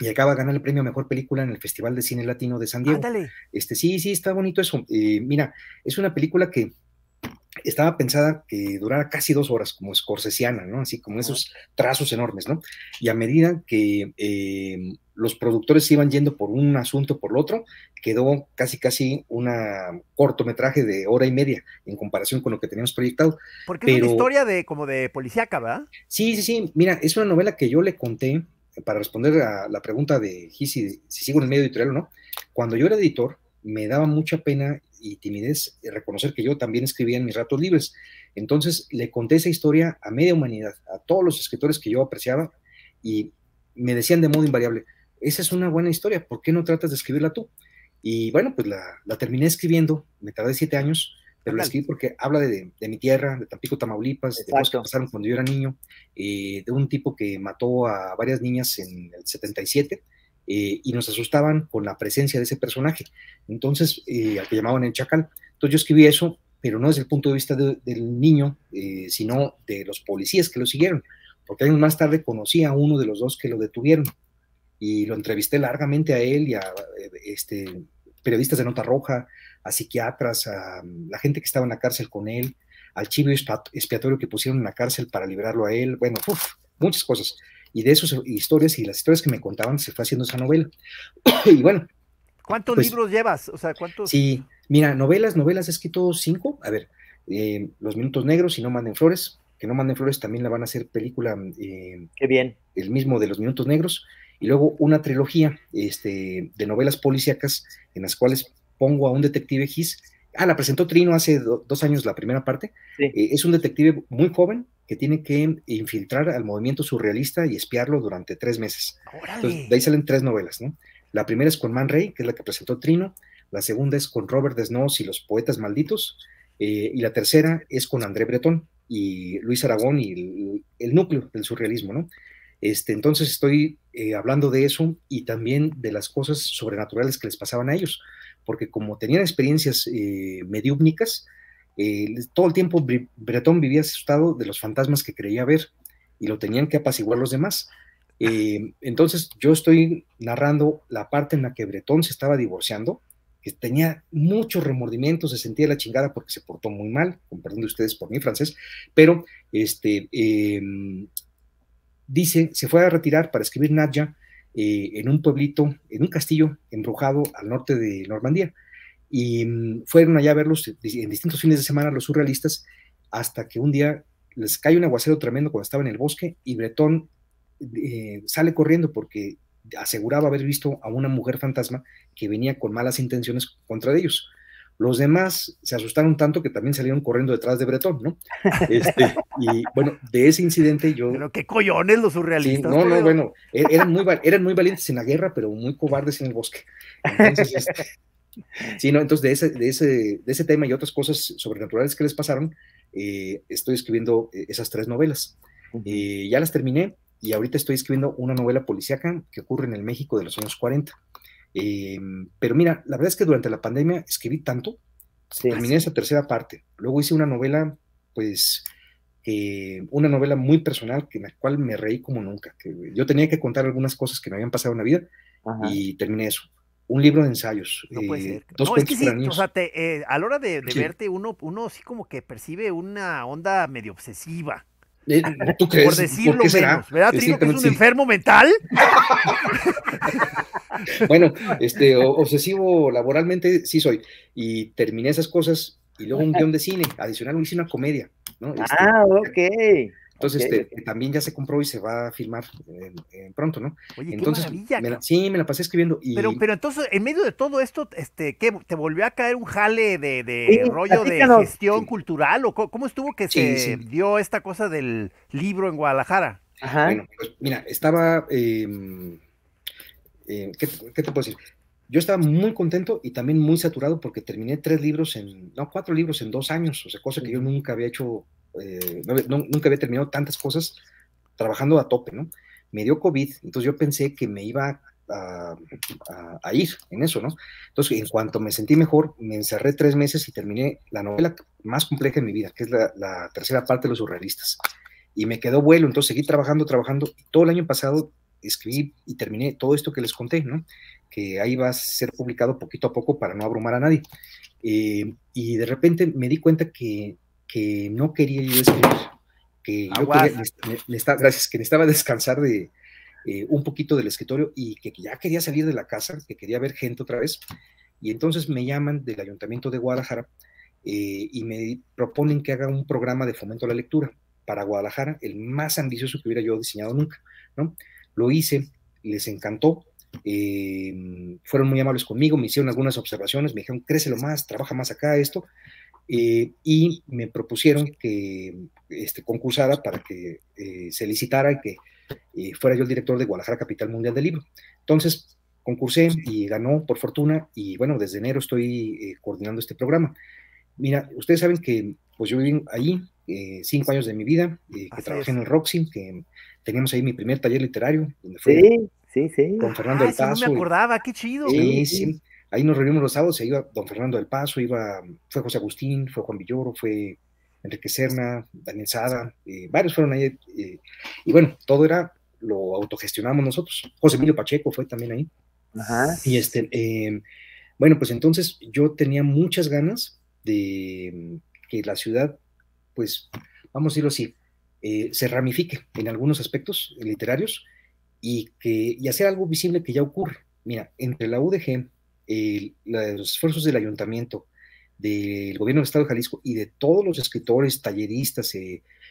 Y acaba de ganar el premio a Mejor Película en el Festival de Cine Latino de San Diego. Ándale. Sí, está bonito eso. Mira, es una película que estaba pensada que durara casi 2 horas, como scorsesiana, ¿no? Así como esos trazos enormes, ¿no? Y a medida que los productores iban yendo por un asunto por el otro, quedó casi un cortometraje de 1 hora y media en comparación con lo que teníamos proyectado. Porque es una historia como de policíaca, ¿verdad? Sí. Mira, es una novela que yo le conté, para responder a la pregunta de si sigo en el medio editorial o no. Cuando yo era editor, me daba mucha pena y timidez reconocer que yo también escribía en mis ratos libres. Entonces le conté esa historia a media humanidad, a todos los escritores que yo apreciaba, y me decían de modo invariable, esa es una buena historia, ¿por qué no tratas de escribirla tú? Y bueno, pues la terminé escribiendo, me tardé 7 años, pero la escribí porque habla de mi tierra, de Tampico, Tamaulipas, de cosas que pasaron cuando yo era niño, de un tipo que mató a varias niñas en el 77, y nos asustaban con la presencia de ese personaje, entonces, al que llamaban el Chacal. Entonces yo escribí eso, pero no desde el punto de vista del niño, sino de los policías que lo siguieron, porque años más tarde conocí a uno de los dos que lo detuvieron, y lo entrevisté largamente a él y a periodistas de Nota Roja, a psiquiatras, a la gente que estaba en la cárcel con él, al chivo expiatorio que pusieron en la cárcel para liberarlo a él, bueno, muchas cosas. Y de esas historias y las historias que me contaban se fue haciendo esa novela. Y bueno. ¿Cuántos libros llevas? O sea, ¿cuántos? Sí, mira, novelas, he escrito 5. A ver, Los Minutos Negros y No Manden Flores, que No Manden Flores también la van a hacer película. Qué bien. El mismo de Los Minutos Negros. Y luego una trilogía de novelas policíacas en las cuales pongo a un detective Gis. La presentó Trino hace 2 años la primera parte. Sí. Es un detective muy joven que tiene que infiltrar al movimiento surrealista y espiarlo durante 3 meses. ¡Órale! Entonces, de ahí salen 3 novelas, ¿no? La primera es con Man Ray, que es la que presentó Trino. La segunda es con Robert Desnos y los Poetas Malditos. Y la tercera es con André Breton y Luis Aragón y el núcleo del surrealismo, ¿no? Entonces estoy hablando de eso y también de las cosas sobrenaturales que les pasaban a ellos, porque como tenían experiencias mediúmnicas, todo el tiempo Breton vivía asustado de los fantasmas que creía ver y lo tenían que apaciguar los demás. Entonces yo estoy narrando la parte en la que Breton se estaba divorciando, que tenía muchos remordimientos, se sentía la chingada porque se portó muy mal, con perdón de ustedes por mi francés, pero dice, se fue a retirar para escribir Nadja en un pueblito, en un castillo embrujado al norte de Normandía. y fueron allá a verlos en distintos fines de semana los surrealistas, hasta que un día les cae un aguacero tremendo cuando estaba en el bosque, y Breton sale corriendo porque aseguraba haber visto a una mujer fantasma que venía con malas intenciones contra ellos. Los demás se asustaron tanto que también salieron corriendo detrás de Breton, ¿no? Y bueno, de ese incidente yo... Pero qué coyones los surrealistas. Sí, no, no, bueno, eran muy valientes en la guerra, pero muy cobardes en el bosque. Entonces, sí, no, entonces de ese tema y otras cosas sobrenaturales que les pasaron, estoy escribiendo esas tres novelas. Ya las terminé y ahorita estoy escribiendo una novela policíaca que ocurre en el México de los años 40. Pero mira, la verdad es que durante la pandemia escribí tanto, sí, terminé esa tercera parte, luego hice una novela, pues, una novela muy personal, en la cual me reí como nunca, que yo tenía que contar algunas cosas que me habían pasado en la vida. Ajá. Y terminé eso, un libro de ensayos, no puede ser. Dos no, es que sí, o sea, a la hora de sí. Verte, uno sí como que percibe una onda medio obsesiva. ¿Tú crees? Por decirlo menos, será? ¿Verdad, Trino, que es un sí. enfermo mental? Bueno, obsesivo laboralmente sí soy, y terminé esas cosas, y luego un guión de cine, adicional hice una comedia, ¿no? Ok. Entonces, okay, también ya se compró y se va a filmar pronto, ¿no? Oye, entonces, qué maravilla. Me la pasé escribiendo. Y... Pero entonces, en medio de todo esto, ¿qué? ¿Te volvió a caer un jale de sí, rollo platícanos. De gestión sí. cultural? ¿O cómo estuvo que sí, se sí. dio esta cosa del libro en Guadalajara? Ajá. Bueno, pues mira, estaba... ¿qué te puedo decir? Yo estaba muy contento y también muy saturado porque terminé cuatro libros en 2 años, o sea, cosa que yo nunca había hecho, nunca había terminado tantas cosas trabajando a tope, ¿no? Me dio COVID, entonces yo pensé que me iba a ir en eso, ¿no? Entonces, en cuanto me sentí mejor, me encerré 3 meses y terminé la novela más compleja de mi vida, que es la tercera parte de los surrealistas. Y me quedó vuelo, entonces seguí trabajando, y todo el año pasado escribí y terminé todo esto que les conté, ¿no? Que ahí va a ser publicado poquito a poco para no abrumar a nadie. Y de repente me di cuenta que no quería yo escribir, que yo necesitaba descansar de un poquito del escritorio y que ya quería salir de la casa, que quería ver gente otra vez. Y entonces me llaman del Ayuntamiento de Guadalajara y me proponen que haga un programa de fomento a la lectura para Guadalajara, el más ambicioso que hubiera yo diseñado nunca, ¿no? Lo hice, les encantó, fueron muy amables conmigo, me hicieron algunas observaciones, me dijeron, crécelo más, trabaja más acá, esto, y me propusieron que concursara para que se licitara y que fuera yo el director de Guadalajara Capital Mundial del Libro. Entonces, concursé y ganó, por fortuna, y bueno, desde enero estoy coordinando este programa. Mira, ustedes saben que pues yo viví ahí 5 años de mi vida, que trabajé en el Roxy, que teníamos ahí mi primer taller literario, donde fue don Fernando del Paso. No me acordaba, qué chido. Sí. Ahí nos reunimos los sábados, se iba don Fernando del Paso, fue José Agustín, fue Juan Villoro, fue Enrique Serna, Daniel Sada, varios fueron ahí, y bueno, todo lo autogestionamos nosotros. José Emilio Pacheco fue también ahí. Ajá. Y bueno, pues entonces yo tenía muchas ganas de que la ciudad, pues, vamos a decirlo así, se ramifique en algunos aspectos literarios y hacer algo visible que ya ocurre. Mira, entre la UDG, los esfuerzos del ayuntamiento, del gobierno del estado de Jalisco y de todos los escritores, talleristas,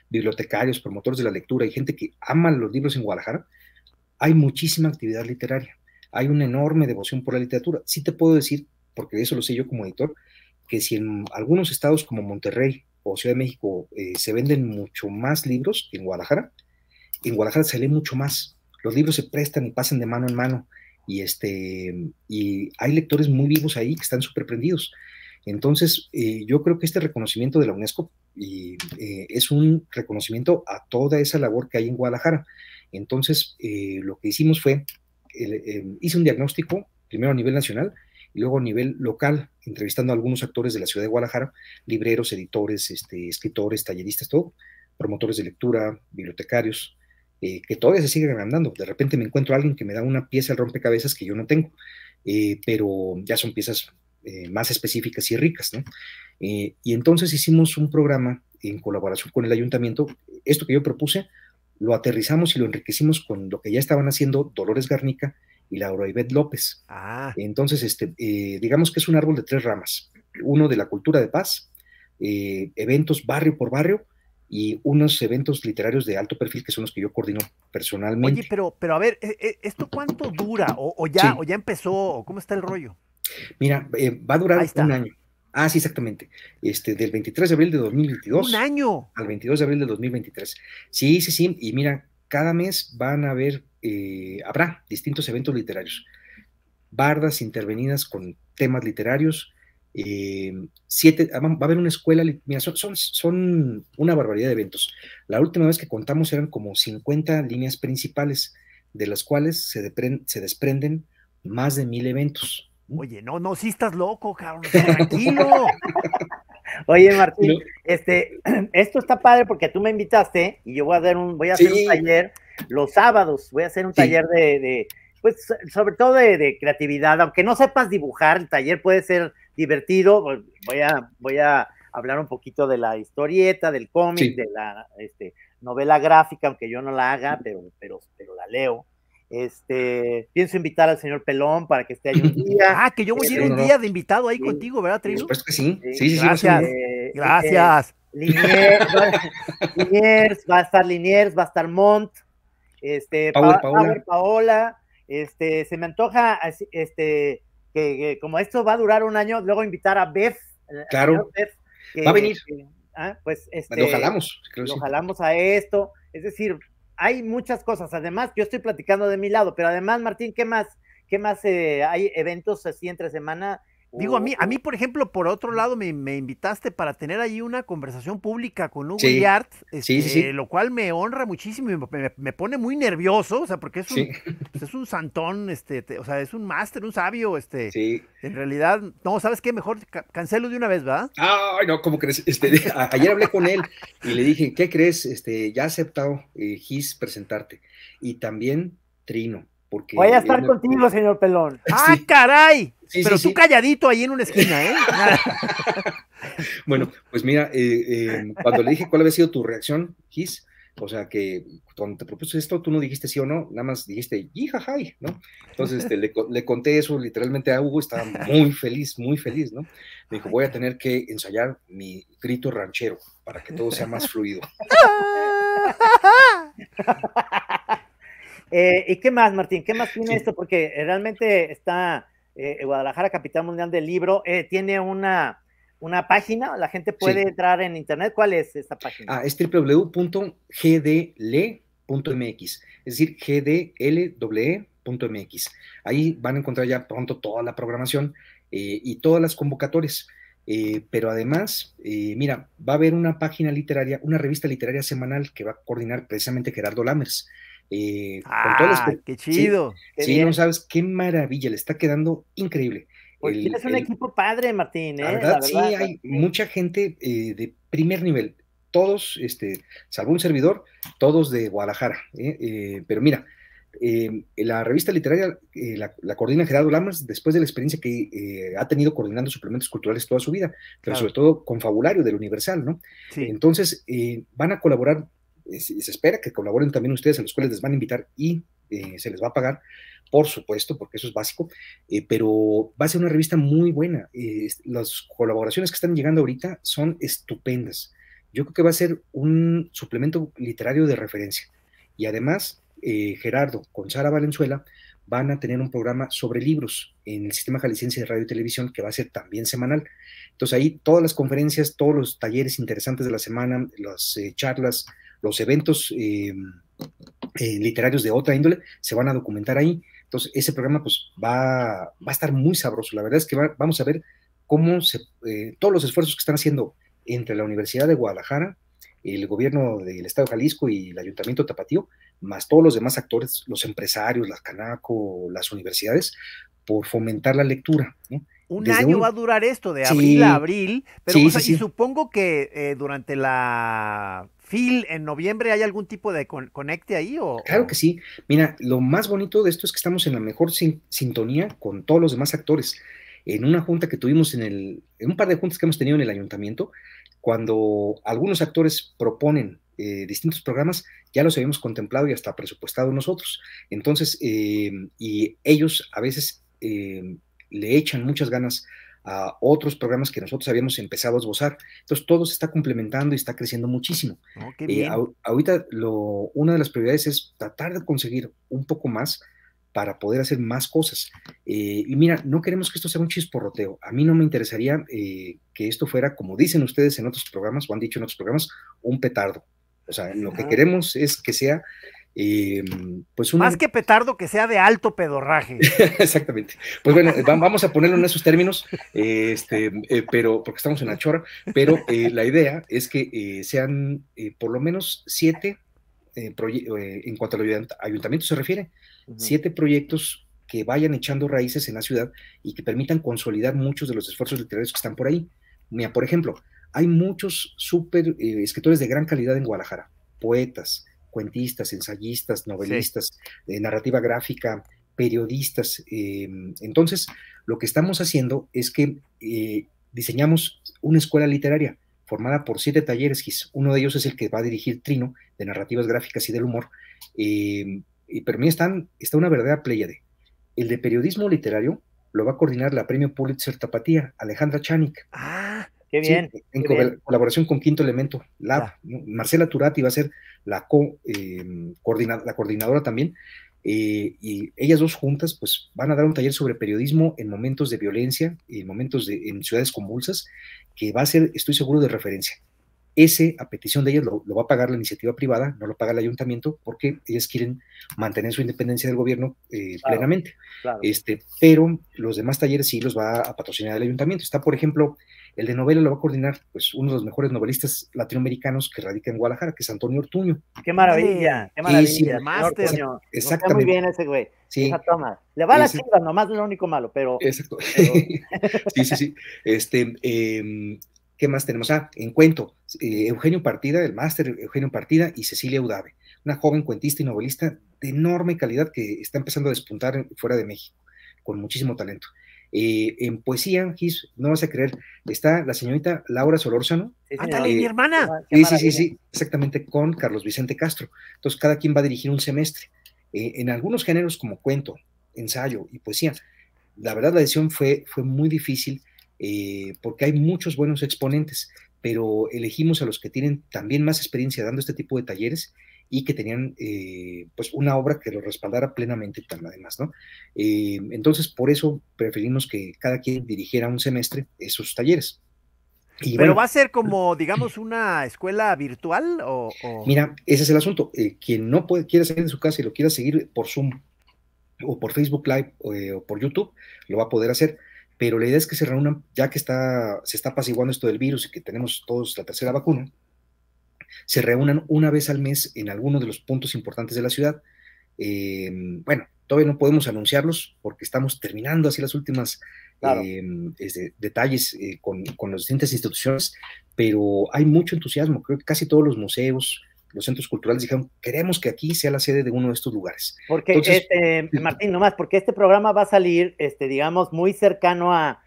bibliotecarios, promotores de la lectura y gente que aman los libros en Guadalajara, hay muchísima actividad literaria, hay una enorme devoción por la literatura. Sí te puedo decir, porque eso lo sé yo como editor, que si en algunos estados como Monterrey o Ciudad de México se venden mucho más libros que en Guadalajara. En Guadalajara se lee mucho más. Los libros se prestan y pasan de mano en mano. Y hay lectores muy vivos ahí que están súper prendidos. Entonces, yo creo que este reconocimiento de la UNESCO es un reconocimiento a toda esa labor que hay en Guadalajara. Entonces, lo que hicimos fue, hice un diagnóstico, primero a nivel nacional, y luego a nivel local, entrevistando a algunos actores de la ciudad de Guadalajara, libreros, editores, escritores, talleristas, todo, promotores de lectura, bibliotecarios, que todavía se siguen agrandando. De repente me encuentro a alguien que me da una pieza al rompecabezas que yo no tengo, pero ya son piezas más específicas y ricas, ¿no? Y entonces hicimos un programa en colaboración con el ayuntamiento. Esto que yo propuse, lo aterrizamos y lo enriquecimos con lo que ya estaban haciendo Dolores Garnica y Laura Ivette López. Ah. Entonces, digamos que es un árbol de tres ramas. Uno de la cultura de paz, eventos barrio por barrio, y unos eventos literarios de alto perfil que son los que yo coordino personalmente. Oye, pero a ver, ¿esto cuánto dura? ¿O ya empezó? ¿Cómo está el rollo? Mira, va a durar un año. Ah, sí, exactamente. Del 23 de abril de 2022. ¡Un año! Al 22 de abril de 2023. Sí, sí, sí. Y mira, cada mes van a haber, habrá distintos eventos literarios. Bardas intervenidas con temas literarios. Va a haber una escuela, mira, son una barbaridad de eventos. La última vez que contamos eran como 50 líneas principales, de las cuales se desprenden más de 1000 eventos. Oye, no, sí estás loco, cabrón, tranquilo. Oye, Martín, esto está padre porque tú me invitaste y yo voy a dar voy a hacer un taller los sábados, voy a hacer un taller de pues sobre todo de creatividad, aunque no sepas dibujar, el taller puede ser divertido. Voy a hablar un poquito de la historieta, del cómic, de la novela gráfica, aunque yo no la haga, pero la leo. Pienso invitar al señor Pelón para que esté ahí un día. Ah, que yo voy a ir un día de invitado ahí contigo, ¿verdad, Trino? Pues que sí. Sí, gracias. Gracias. Liniers, va a estar Liniers, va a estar Montt, Paola. Se me antoja que como esto va a durar un año, luego invitar a Bef. Claro, va a venir. Pues lo jalamos. Lo jalamos a esto. Es decir, hay muchas cosas. Además, yo estoy platicando de mi lado, pero además, Martín, ¿qué más hay eventos así entre semana? Digo, a mí, por ejemplo, por otro lado, me invitaste para tener ahí una conversación pública con Hugo Iriart, lo cual me honra muchísimo y me pone muy nervioso, o sea, porque es un santón, o sea, es un máster, un sabio, en realidad, no, ¿sabes qué? Mejor cancelo de una vez, ¿verdad? Ay, no, ¿cómo crees? Ayer hablé con él y le dije, ¿qué crees? Ya ha aceptado Gis presentarte, y también Trino. Voy a estar contigo, señor Pelón. ¡Ah, caray! Pero tú calladito ahí en una esquina, ¿eh? Bueno, pues mira, cuando le dije cuál había sido tu reacción, Gis, o sea, que cuando te propuse esto, tú no dijiste sí o no, nada más dijiste, ¡yijajay! ¿No? Entonces le conté eso literalmente a Hugo, estaba muy feliz, ¿no? Me dijo, voy a tener que ensayar mi grito ranchero para que todo sea más fluido. ¿Y qué más, Martín? ¿Qué más tiene esto? Porque realmente está Guadalajara Capital Mundial del Libro, tiene una página, la gente puede entrar en internet. ¿Cuál es esa página? Ah, es www.gdle.mx, es decir, gdle.mx. Ahí van a encontrar ya pronto toda la programación y todas las convocatorias. Pero además, mira, va a haber una página literaria, una revista literaria semanal que va a coordinar precisamente Gerardo Lammers. ¡Qué chido! Sí, no sabes qué maravilla, le está quedando increíble. Pues tienes un equipo padre, Martín, ¿eh? La verdad, sí, hay mucha gente de primer nivel, todos, salvo un servidor, todos de Guadalajara, pero mira, la revista literaria la coordina Gerardo Lammers después de la experiencia que ha tenido coordinando suplementos culturales toda su vida, pero sobre todo con Fabulario del Universal, ¿no? Sí. Entonces, van a colaborar. Se espera que colaboren también ustedes, a los cuales les van a invitar y se les va a pagar, por supuesto, porque eso es básico, pero va a ser una revista muy buena. Las colaboraciones que están llegando ahorita son estupendas. Yo creo que va a ser un suplemento literario de referencia. Y además, Gerardo con Sara Valenzuela van a tener un programa sobre libros en el Sistema Jalisciense de Radio y Televisión, que va a ser también semanal. Entonces ahí todas las conferencias, todos los talleres interesantes de la semana, las charlas, los eventos literarios de otra índole se van a documentar ahí. Entonces, ese programa pues va a estar muy sabroso. La verdad es que vamos a ver cómo todos los esfuerzos que están haciendo entre la Universidad de Guadalajara, el gobierno del Estado de Jalisco y el Ayuntamiento Tapatío, más todos los demás actores, los empresarios, las Canaco, las universidades, por fomentar la lectura, ¿no? Un año va a durar esto, de abril a abril, pero y supongo que durante la FIL en noviembre hay algún tipo de conecte ahí. Claro que sí. Mira, lo más bonito de esto es que estamos en la mejor sintonía con todos los demás actores. En una junta que tuvimos en un par de juntas que hemos tenido en el ayuntamiento, cuando algunos actores proponen distintos programas ya los habíamos contemplado y hasta presupuestado nosotros. Entonces, y ellos a veces le echan muchas ganas a otros programas que nosotros habíamos empezado a esbozar. Entonces, todo se está complementando y está creciendo muchísimo. Oh, qué bien. Ahorita una de las prioridades es tratar de conseguir un poco más para poder hacer más cosas. Y mira, no queremos que esto sea un chisporroteo. A mí no me interesaría que esto fuera, como dicen ustedes en otros programas, o han dicho en otros programas, un petardo. O sea, lo que queremos es que sea... pues más que petardo, que sea de alto pedorraje. Exactamente. Pues bueno, vamos a ponerlo en esos términos, pero porque estamos en la chora, pero la idea es que sean por lo menos 7, en cuanto al ayuntamiento se refiere, 7 proyectos que vayan echando raíces en la ciudad y que permitan consolidar muchos de los esfuerzos literarios que están por ahí. Mira, por ejemplo, hay muchos escritores de gran calidad en Guadalajara, poetas, cuentistas, ensayistas, novelistas, sí, narrativa gráfica, periodistas. Entonces, lo que estamos haciendo es que diseñamos una escuela literaria formada por 7 talleres. Uno de ellos es el que va a dirigir Trino, de narrativas gráficas y del humor. Y para mí está una verdadera pléyade. El de periodismo literario lo va a coordinar la Premio Pulitzer Tapatía, Alejandra Chanik. ¡Ah! Qué bien, sí, en colaboración con Quinto Elemento Lab. Marcela Turati va a ser la coordinadora también, y ellas dos juntas pues van a dar un taller sobre periodismo en momentos de violencia, en ciudades convulsas, que va a ser, estoy seguro, de referencia. Ese, a petición de ellas, lo va a pagar la iniciativa privada, no lo paga el ayuntamiento, porque ellas quieren mantener su independencia del gobierno plenamente. Claro. Pero los demás talleres sí los va a patrocinar el ayuntamiento. Está, por ejemplo, el de novela lo va a coordinar pues uno de los mejores novelistas latinoamericanos que radica en Guadalajara, que es Antonio Ortuño. ¡Qué maravilla! ¡Qué maravilla! Sí, máster, señor. Exactamente. Muy bien ese güey. Sí. Esa toma. Le va a la chiva, nomás es lo único malo, pero... Exacto. Pero... Sí, sí, sí. ¿Qué más tenemos? En cuento, Eugenio Partida, el máster Eugenio Partida, y Cecilia Udave, una joven cuentista y novelista de enorme calidad que está empezando a despuntar fuera de México, con muchísimo talento. En poesía, Gis, no vas a creer, está la señorita Laura Solórzano. ¡Ándale, mi hermana! Sí, sí, sí, sí, exactamente, con Carlos Vicente Castro. Entonces, cada quien va a dirigir un semestre. En algunos géneros como cuento, ensayo y poesía, la verdad la decisión fue muy difícil, porque hay muchos buenos exponentes, pero elegimos a los que tienen también más experiencia dando este tipo de talleres y que tenían pues una obra que lo respaldara plenamente también, además, ¿no? Entonces, por eso preferimos que cada quien dirigiera un semestre esos talleres. Y pero bueno, ¿va a ser como, digamos, una escuela virtual? O... Mira, ese es el asunto. Quien no quiera salir de su casa y lo quiera seguir por Zoom o por Facebook Live o por YouTube, lo va a poder hacer. Pero la idea es que se reúnan, ya que se está apaciguando esto del virus y que tenemos todos la 3ª vacuna, se reúnan una vez al mes en alguno de los puntos importantes de la ciudad. Bueno, todavía no podemos anunciarlos porque estamos terminando así las últimas detalles con las distintas instituciones, pero hay mucho entusiasmo. Creo que casi todos los museos, los centros culturales dijeron, queremos que aquí sea la sede de uno de estos lugares. Porque, entonces, Martín, nomás, porque este programa va a salir, digamos, muy cercano al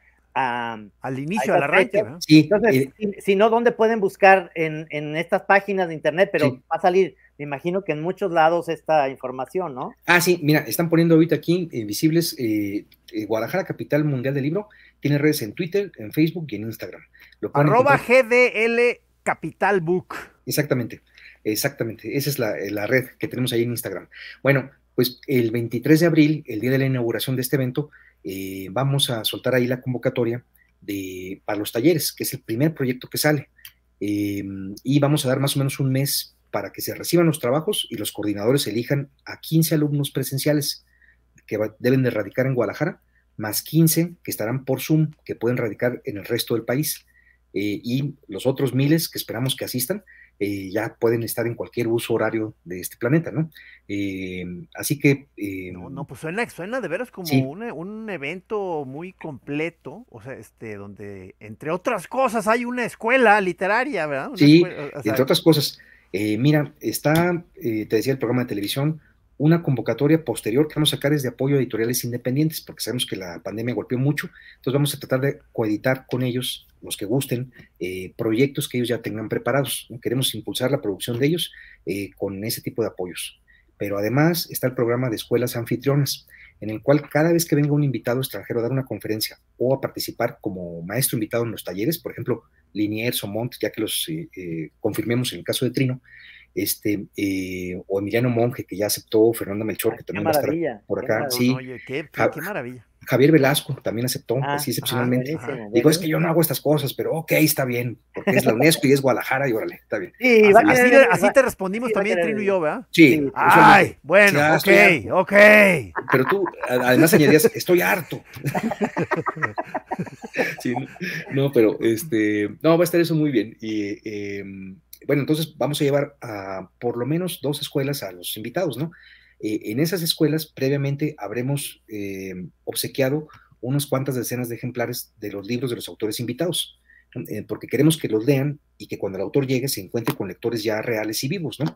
inicio, a la red. ¿No? Sí, entonces, si no, ¿dónde pueden buscar en estas páginas de internet? Pero sí, va a salir, me imagino que en muchos lados esta información, ¿no? Ah, sí, mira, están poniendo ahorita aquí visibles Guadalajara Capital Mundial del Libro, tiene redes en Twitter, en Facebook y en Instagram. @GDL Capital Book. Exactamente. Exactamente, esa es la red que tenemos ahí en Instagram. Bueno, pues el 23 de abril, el día de la inauguración de este evento, vamos a soltar ahí la convocatoria para los talleres, que es el primer proyecto que sale. Y vamos a dar más o menos un mes para que se reciban los trabajos y los coordinadores elijan a 15 alumnos presenciales que deben de radicar en Guadalajara, más 15 que estarán por Zoom, que pueden radicar en el resto del país. Y los otros miles que esperamos que asistan, ya pueden estar en cualquier uso horario de este planeta, ¿no? Así que... pues suena de veras como un evento muy completo, o sea, donde, entre otras cosas, hay una escuela literaria, ¿verdad? Una escuela, o sea, entre otras cosas. Mira, te decía, el programa de televisión, una convocatoria posterior que vamos a sacar es de apoyo a editoriales independientes, porque sabemos que la pandemia golpeó mucho, entonces vamos a tratar de coeditar con ellos, los que gusten, proyectos que ellos ya tengan preparados. Queremos impulsar la producción de ellos con ese tipo de apoyos. Pero además está el programa de escuelas anfitrionas, en el cual cada vez que venga un invitado extranjero a dar una conferencia o a participar como maestro invitado en los talleres, por ejemplo, Liniers o Montt, ya que los confirmemos en el caso de Trino, o Emiliano Monge, que ya aceptó, Fernando Melchor, que también va a estar por acá, sí. Oye, qué maravilla. Javier Velasco también aceptó, así excepcionalmente. Digo, es que yo no hago estas cosas, pero ok, está bien, porque es la UNESCO y es Guadalajara y órale, está bien. Sí, así te respondimos también, Trino y yo, ¿verdad? Sí. Ay, bueno, ok. Pero tú, además añadías, estoy harto. Sí, no, pero, no, va a estar eso muy bien. Y, bueno, entonces vamos a llevar a por lo menos 2 escuelas a los invitados, ¿no? En esas escuelas previamente habremos obsequiado unas cuantas decenas de ejemplares de los libros de los autores invitados, porque queremos que los lean y que cuando el autor llegue se encuentre con lectores ya reales y vivos, ¿no?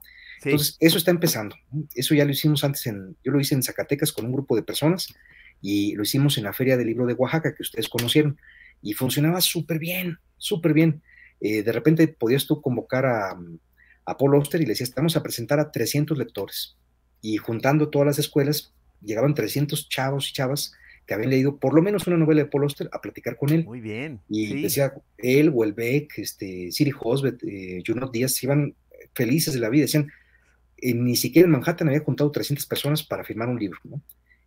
Sí. Entonces, eso está empezando. Eso ya lo hicimos antes, yo lo hice en Zacatecas con un grupo de personas y lo hicimos en la Feria del Libro de Oaxaca, que ustedes conocieron, y funcionaba súper bien, súper bien. De repente podías tú convocar a Paul Auster y le decías, vamos a presentar a 300 lectores, y juntando todas las escuelas, llegaban 300 chavos y chavas que habían leído por lo menos una novela de Paul Auster a platicar con él. Muy bien. Y sí, decía él, Welbeck, Siri Hosbeth, Junot Díaz, iban felices de la vida, decían, ni siquiera en Manhattan había juntado 300 personas para firmar un libro, ¿no?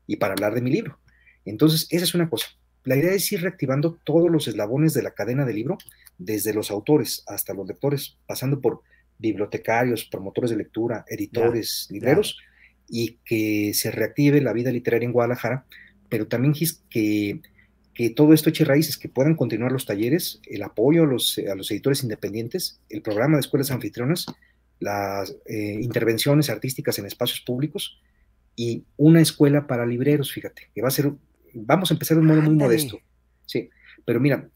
Y para hablar de mi libro. Entonces, esa es una cosa. La idea es ir reactivando todos los eslabones de la cadena del libro, desde los autores hasta los lectores, pasando por bibliotecarios, promotores de lectura, editores, libreros, y que se reactive la vida literaria en Guadalajara, pero también que todo esto eche raíces, que puedan continuar los talleres, el apoyo a los editores independientes, el programa de escuelas anfitrionas, las intervenciones artísticas en espacios públicos, y una escuela para libreros, fíjate, que va a ser... Vamos a empezar de un modo muy modesto, sí, pero mira,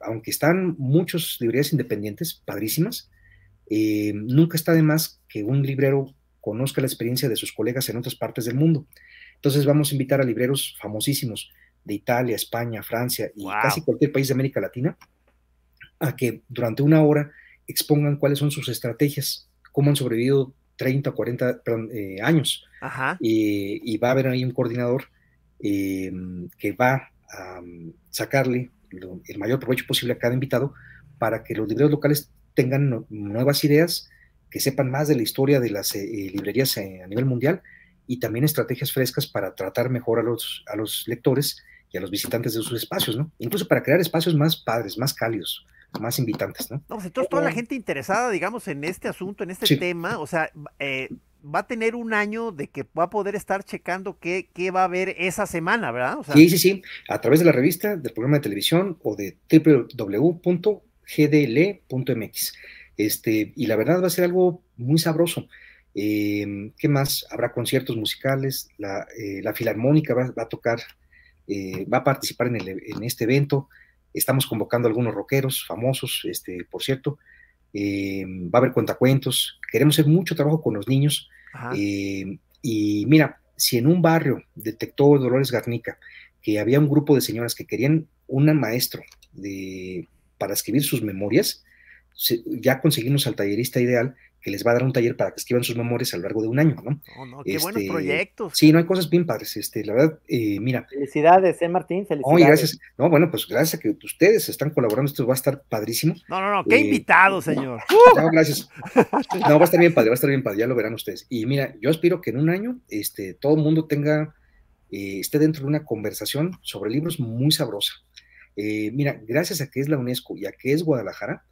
aunque están muchas librerías independientes, padrísimas, nunca está de más que un librero conozca la experiencia de sus colegas en otras partes del mundo. Entonces vamos a invitar a libreros famosísimos de Italia, España, Francia y casi cualquier país de América Latina a que durante una hora expongan cuáles son sus estrategias, cómo han sobrevivido 30 o 40 años. Ajá. Y va a haber ahí un coordinador que va a sacarle el mayor provecho posible a cada invitado para que los libreros locales tengan nuevas ideas, que sepan más de la historia de las librerías a nivel mundial y también estrategias frescas para tratar mejor a los lectores y a los visitantes de sus espacios, ¿no? Incluso para crear espacios más padres, más cálidos, más invitantes, ¿no? No, pues entonces toda la gente interesada, digamos, en este asunto, en este tema, o sea... va a tener un año de que va a poder estar checando qué va a haber esa semana, ¿verdad? O sea, sí, a través de la revista, del programa de televisión o de www.gdle.mx. Y la verdad va a ser algo muy sabroso. ¿Qué más? Habrá conciertos musicales, la Filarmónica va a tocar, va a participar en este evento. Estamos convocando a algunos rockeros famosos, por cierto. Va a haber cuentacuentos, queremos hacer mucho trabajo con los niños, y mira, si en un barrio detectó Dolores Garnica que había un grupo de señoras que querían un maestro para escribir sus memorias, ya conseguimos al tallerista ideal que les va a dar un taller para que escriban sus memorias a lo largo de un año, ¿no? No, qué buenos proyectos. Sí, no, hay cosas bien padres, la verdad, mira. Felicidades, Martín, felicidades. Oye, gracias. No, bueno, pues gracias a que ustedes están colaborando, esto va a estar padrísimo. No, qué invitado, señor. No, gracias. No, va a estar bien padre, ya lo verán ustedes. Y mira, yo aspiro que en un año, todo el mundo esté dentro de una conversación sobre libros muy sabrosa. Mira, gracias a que es la UNESCO y a que es Guadalajara,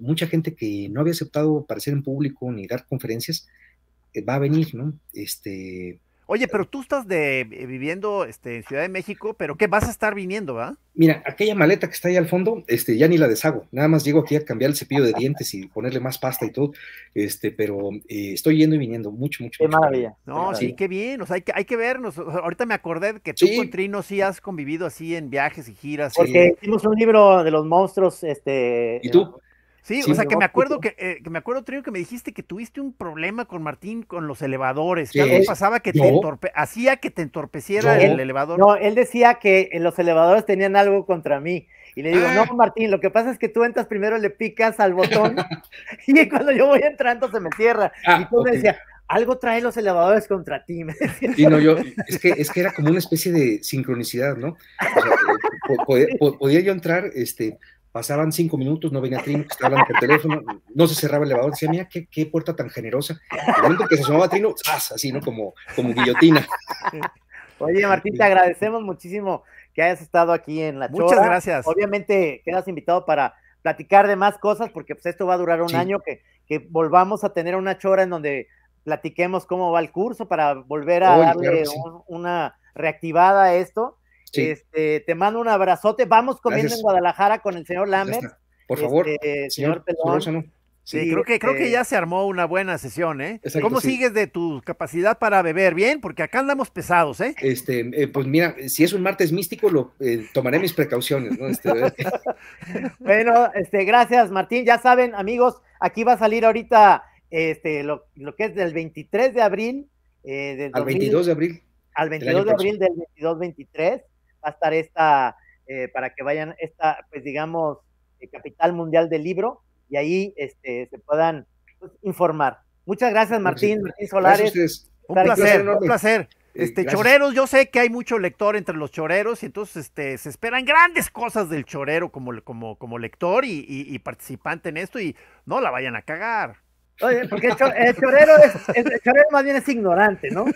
mucha gente que no había aceptado aparecer en público ni dar conferencias va a venir, ¿no? Oye, pero tú estás viviendo en Ciudad de México, pero ¿qué vas a estar viniendo, va? Mira, aquella maleta que está ahí al fondo, ya ni la deshago, nada más llego aquí a cambiar el cepillo de dientes y ponerle más pasta y todo, pero estoy yendo y viniendo mucho. Qué maravilla. No, sí, qué bien, o sea, hay que vernos. O sea, ahorita me acordé que tú con Trino sí has convivido así en viajes y giras. Porque hicimos un libro de los monstruos, ¿Y tú? Sí, sí, o sea, que me acuerdo que me acuerdo, Trino, que me dijiste que tuviste un problema con Martín con los elevadores. ¿Qué algo pasaba que hacía que te entorpeciera el elevador? No, él decía que los elevadores tenían algo contra mí. Y le digo, no, Martín, lo que pasa es que tú entras primero, le picas al botón y cuando yo voy entrando se me cierra. Y tú me decías, algo trae los elevadores contra ti. Y no, yo, es que era como una especie de sincronicidad, ¿no? O sea, podía yo entrar, pasaban 5 minutos, no venía Trino, que estaba hablando por teléfono, no se cerraba el elevador, decía, mira, qué puerta tan generosa. El momento que se asomaba Trino, ¡zas! Así, ¿no? Como guillotina. Oye, Martín, te agradecemos muchísimo que hayas estado aquí en La Chora. Muchas gracias. Obviamente, quedas invitado para platicar de más cosas, porque pues esto va a durar un año, que volvamos a tener una chora en donde platiquemos cómo va el curso para volver a darle una reactivada a esto. Sí. Te mando un abrazote. Vamos comiendo en Guadalajara con el señor Lammers. Por favor, señor Pelón. Sí, creo que ya se armó una buena sesión, ¿eh? Exacto. ¿Cómo sigues de tu capacidad para beber? Bien, porque acá andamos pesados, ¿eh? Pues mira, si es un martes místico, tomaré mis precauciones, ¿no? Bueno, gracias, Martín. Ya saben, amigos, aquí va a salir ahorita lo que es del 23 de abril. Al 22 de abril. Al 22 de abril del 22-23. Va a estar para que vayan pues digamos, Capital Mundial del Libro, y ahí se puedan informar. Muchas gracias, Martín, Martín Solares. Gracias a un placer. Choreros, yo sé que hay mucho lector entre los choreros, y entonces se esperan grandes cosas del chorero como lector y participante en esto, y no la vayan a cagar. Oye, porque el chorero más bien es ignorante, ¿no?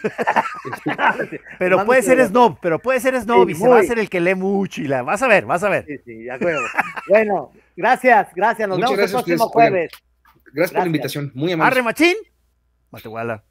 Pero puede ser snob, y se va a hacer el que lee mucho, y la vas a ver. Sí, sí, de acuerdo. Bueno, gracias, nos vemos el próximo jueves. Gracias por la invitación, muy amable. Arre, machín, Matehuala.